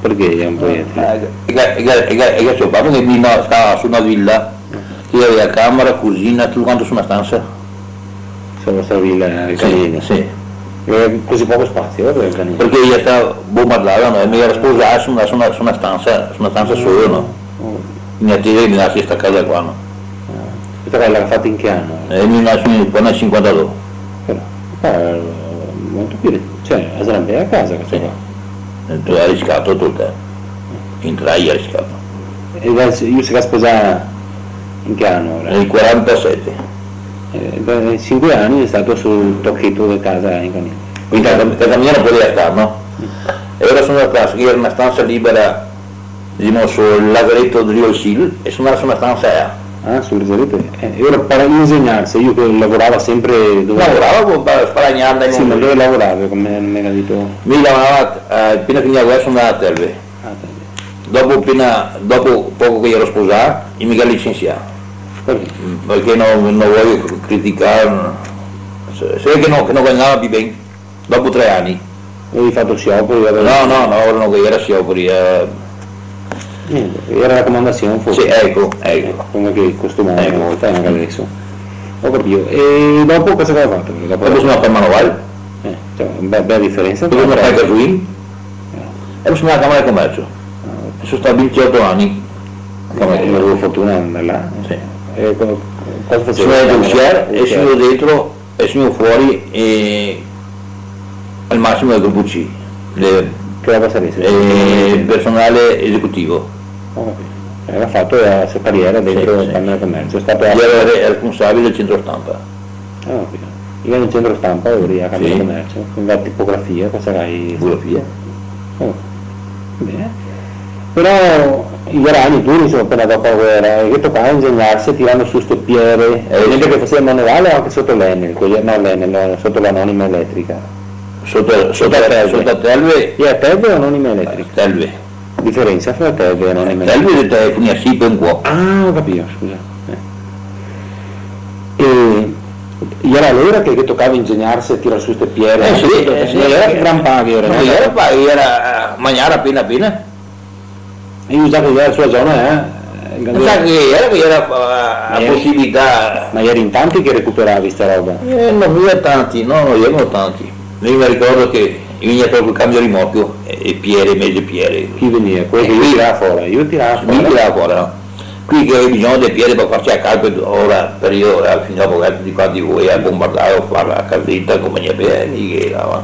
Perché era un proiettile? E che suo papà che mi stava su una villa, che aveva camera, cucina, tutto quanto su una stanza. Su questa villa di Calina? Sì. Così poco spazio, perché io stavo bombardando e mi era sposato su una, su una, su una stanza, su una stanza solo, no? In attesa che mi nasce questa casa qua, no? Questa casa l'ha fatta in che anno? E mi nasce nel cinquantadue. Però, qua molto più, cioè, è una bella casa questa sì. Qua. Tu hai riscattato tutto, entrai e hai riscattato. E io si è sposato in che anno? Nel quarantasette. Eh, cinque anni è stato sul tocchetto di casa in Canina. Quindi casa, casa mia non poteva stare, no? E ora sono a casa, io ero una stanza libera, diciamo, sul laghetto del Sile, e sono andato su una stanza A. Ah, sul laghetto? Eh, e ora per insegnarsi, io che lavoravo sempre dove... Lavoravo per sparagnarla in un... Sì, ma dove lavoravo, come mi ha detto? Mi lavorava, appena finita la guerra sono andato a Terve. Ah, dopo, appena, dopo poco che io ero sposato, io mi ero licenziato. Perché non, non voglio criticare, se, se è che, no, che non guadagnava più bene, dopo tre anni. Avevi fatto scioperi? No, no, no, ora non era scioperi. Eh. Era raccomandazione forse? Sì, ecco, ecco. Come che costumava ecco. Una volta, è una adesso. Ho capito. E dopo cosa che hai fatto? Dopo, dopo sono andato a Manovale. Eh, cioè, una bella differenza. Dopo sono andato a Casuin e mi sono andato alla Camera di Commercio. Ah, sono stato ventotto anni. Come eh, avevo fortuna andare là. Sì. E cosa sono andato uscire e sono dentro e sono fuori e al massimo del gruppo C, le, che la passerese? Il personale esecutivo. Oh, era fatto la sua carriera dentro sì, il Camera di Commercio, è stato era responsabile del centro stampa. Oh, io ero in centro stampa ora a Camera di Commercio, la tipografia, cosa hai? Tipografia. Oh. Bene. Però i grani duri sono appena dopo la guerra e che toccava ingegnarsi tirando su ste piere eh, niente sì. Che fosse il manovale o anche sotto l'Enel, no l'Enel, sotto l'anonima elettrica sotto, sotto a Telve sotto a Telve e a Telve anonima elettrica Telve differenza fra Telve e anonima elettrica Telve e telefonia sì per un po' ah ho capito scusa eh. E era l'ora che, che toccava ingegnarsi e tirare su ste piere eh sì, sì, eh, sì non era che gran paghi ora non era paghi era mangiare appena appena. Io già che la sua zona, eh? Non sa che era, che era la possibilità... Ma eri in tanti che recuperavi questa roba? Eh, non ero tanti, no, non erano tanti. Io mi ricordo che veniva proprio il cambio rimorchio e Piere, mese Piere. Chi veniva? Quello che io tiravo fuori, io tiravo fuori. Io tiravo fuori, no? Qui che avevo bisogno dei Piere per farci a calcio, ora, per io, ora, fino dopo che di qua di voi a bombardare o fare la casetta, come gli aperti, che era...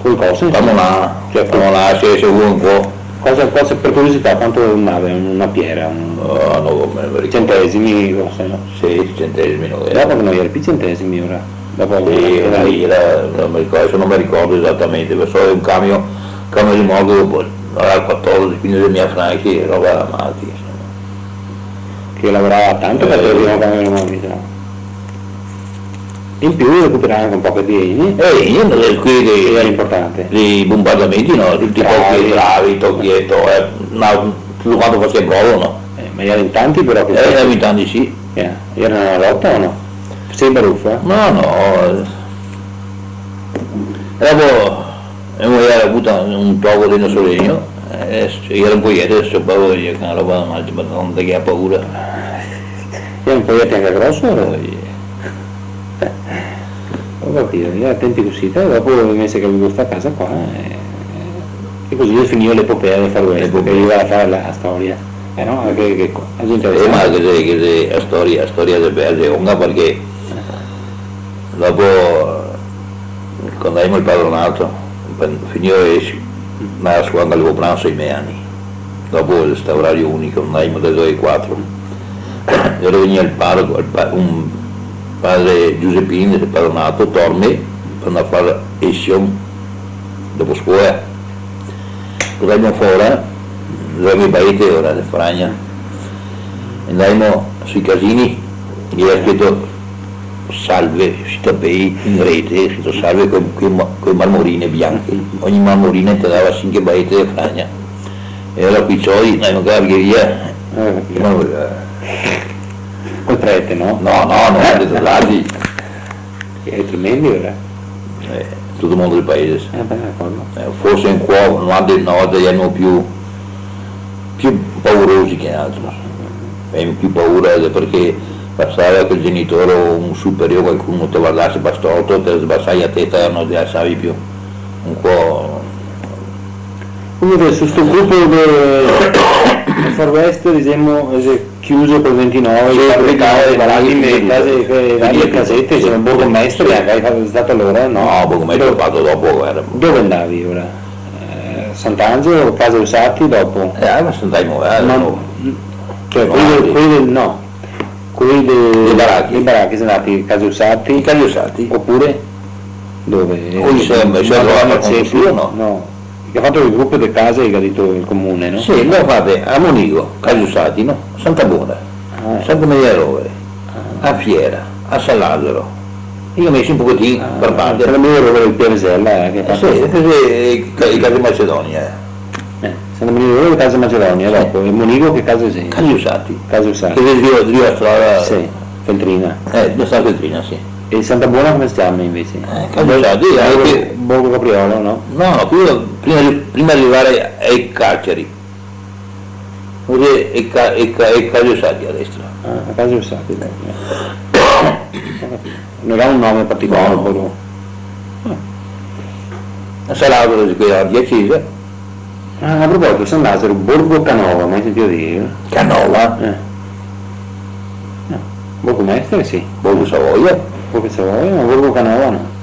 Qualcosa? Stiamo là, stiamo là, se vuoi un po'. Cosa, cosa per curiosità, quanto un'ave, una piera? Un... Oh, no, me centesimi, cosa no? Sì, centesimi non era. Dopo non era più centesimi ora? Dopo sì, era, era, non mi ricordo, non mi ricordo esattamente, perché so un camion, camion di morgo, era quattordici quindici mila franchi, roba da matti, insomma. Che lavorava tanto eh, per avere un camion di morgo. In più recuperare anche un po' di legni e io non qui era importante i bombardamenti no tutti i bravi tocchietto eh, ma tutto quanto fosse bravo no eh, ma erano in tanti però che erano in tanti sì yeah. Era una lotta o no sei baruffa no no dopo era avuto un poco di nostro legno e era un coglietto e sopra che una roba non ti ha paura era un coglietto anche grosso no? Ho capito, io attenti che uscita, dopo invece che avevo questa casa qua e, e così io finivo l'epopea del Far West, che arrivava a fare la storia. Eh no, che, che la gente eh, ma che, che la storia, la storia del Belgio, no, perché dopo quando abbiamo il padronato, finivo esci, ma quando avevo pranzo i miei anni, dopo il orario unico, andavamo dalle due alle quattro, e ora veniva il parroco, un padre Giuseppini del Padonato, Torme, per andare a fare essione dopo scuola. Cosa abbiamo fuori? Dove mi baite ora, le fragna. Andiamo sui casini, gli ha scritto salve, si tapei in rete, scritto salve con le marmorine bianche. Ogni marmorina te dava cinque baite di fragna. E allora qui c'ho io, andiamo a via. Col prete, no? No, no, non è detto tardi. È tremendo ora? Eh, tutto il mondo del paese. Eh, beh, eh, forse in cuovo, non hanno del nord, gli hanno più, più paurosi che altro. Avevo più paura perché passava che il genitore o un superiore, qualcuno ti guardasse bastorto, te sbassavi a testa e non ti alzavi più. Un po'. Comunque su questo gruppo del Far West diciamo, è chiuso per ventinove, sì, le varie casette, c'era un borgomestre che hai fatto stato allora? No, borgomestre l'ho fatto dopo guerra. Dove andavi ora? Eh, Sant'Angelo, Casa Usati, dopo? Eh, ma Sant'Angelo, eh, no. Cioè, quelli, quelli del no, quelli dei baracchi, baracchi sono andati, Casa Usati, Casa Usati, oppure? Dove? Ogni sempre, c'è la Cefiro, no? No. Che ha fatto il gruppo di case che ha detto il comune, no? Sì, lo fate a Monigo, Casiusati, no? Santa Buona, ah, Santa Maria Rovere, ah, a Fiera, a San Lazzaro. Io ho messo un pochettino ah, per parte. Santa Maria Rovere di Piaresella, eh? Che eh sì, il sì, Casa Macedonia, eh. eh. Santa Maria Rovere di Casa Macedonia, sì. Dopo il Monigo che casa sei? Casiusati. Casiusati. Che è di la strada... Sì, Feltrina. Eh, la strada Feltrina, sì. E Santa Buona come stiamo invece? Eh, Casiusati, anche... Borgo Capriolo, no? No, no, prima, prima di arrivare ai carceri. E i Casiusati a destra. Ah, Casiusati, dai. Non ha un nome particolare, no, no. Ah. San Lazzaro di qui, la via Cisa. Ah, a proposito, San Lazzaro, Borgo Canova, mai sentito dire? Canova? Eh. No. Borgo Mestre, sì. Borgo Savoia? Borgo Savoia, ma Borgo Canova no.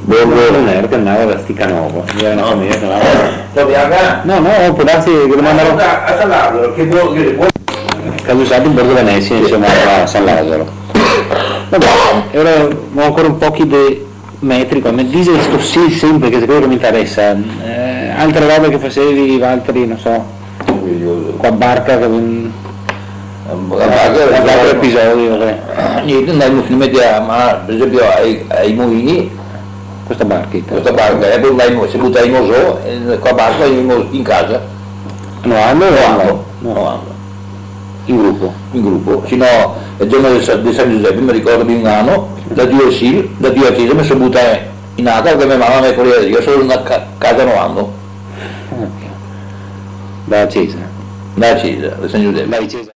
Borgo non era che andava da Sticanova, era una famiglia che andava da... No, no, può darsi che domandano... A San Lazzaro, che Borgo... Casiusati in Borgo Venezia, insieme a San Lazzaro. Vabbè, e ora ho ancora un po' di metri qua, mi dice questo sì sempre, che quello mi interessa. Eh, altre robe che facevi, altri, non so, qua a barca... Che... L'altro episodio, niente, andavamo finalmente a, per esempio, ai, ai Moini, questa barchetta, questa barca, e poi andavamo, si buttava in Mosò, e qua barca in casa. No, anno o anno? No, anno. In gruppo? In gruppo, sino al giorno di San Giuseppe, mi ricordo di un anno, da due Sil, da due Atese, mi sono buttata in acqua, perché mia mamma mi correva, io sono in una casa no anno. Da Cesa? Da Cesa, da San Giuseppe.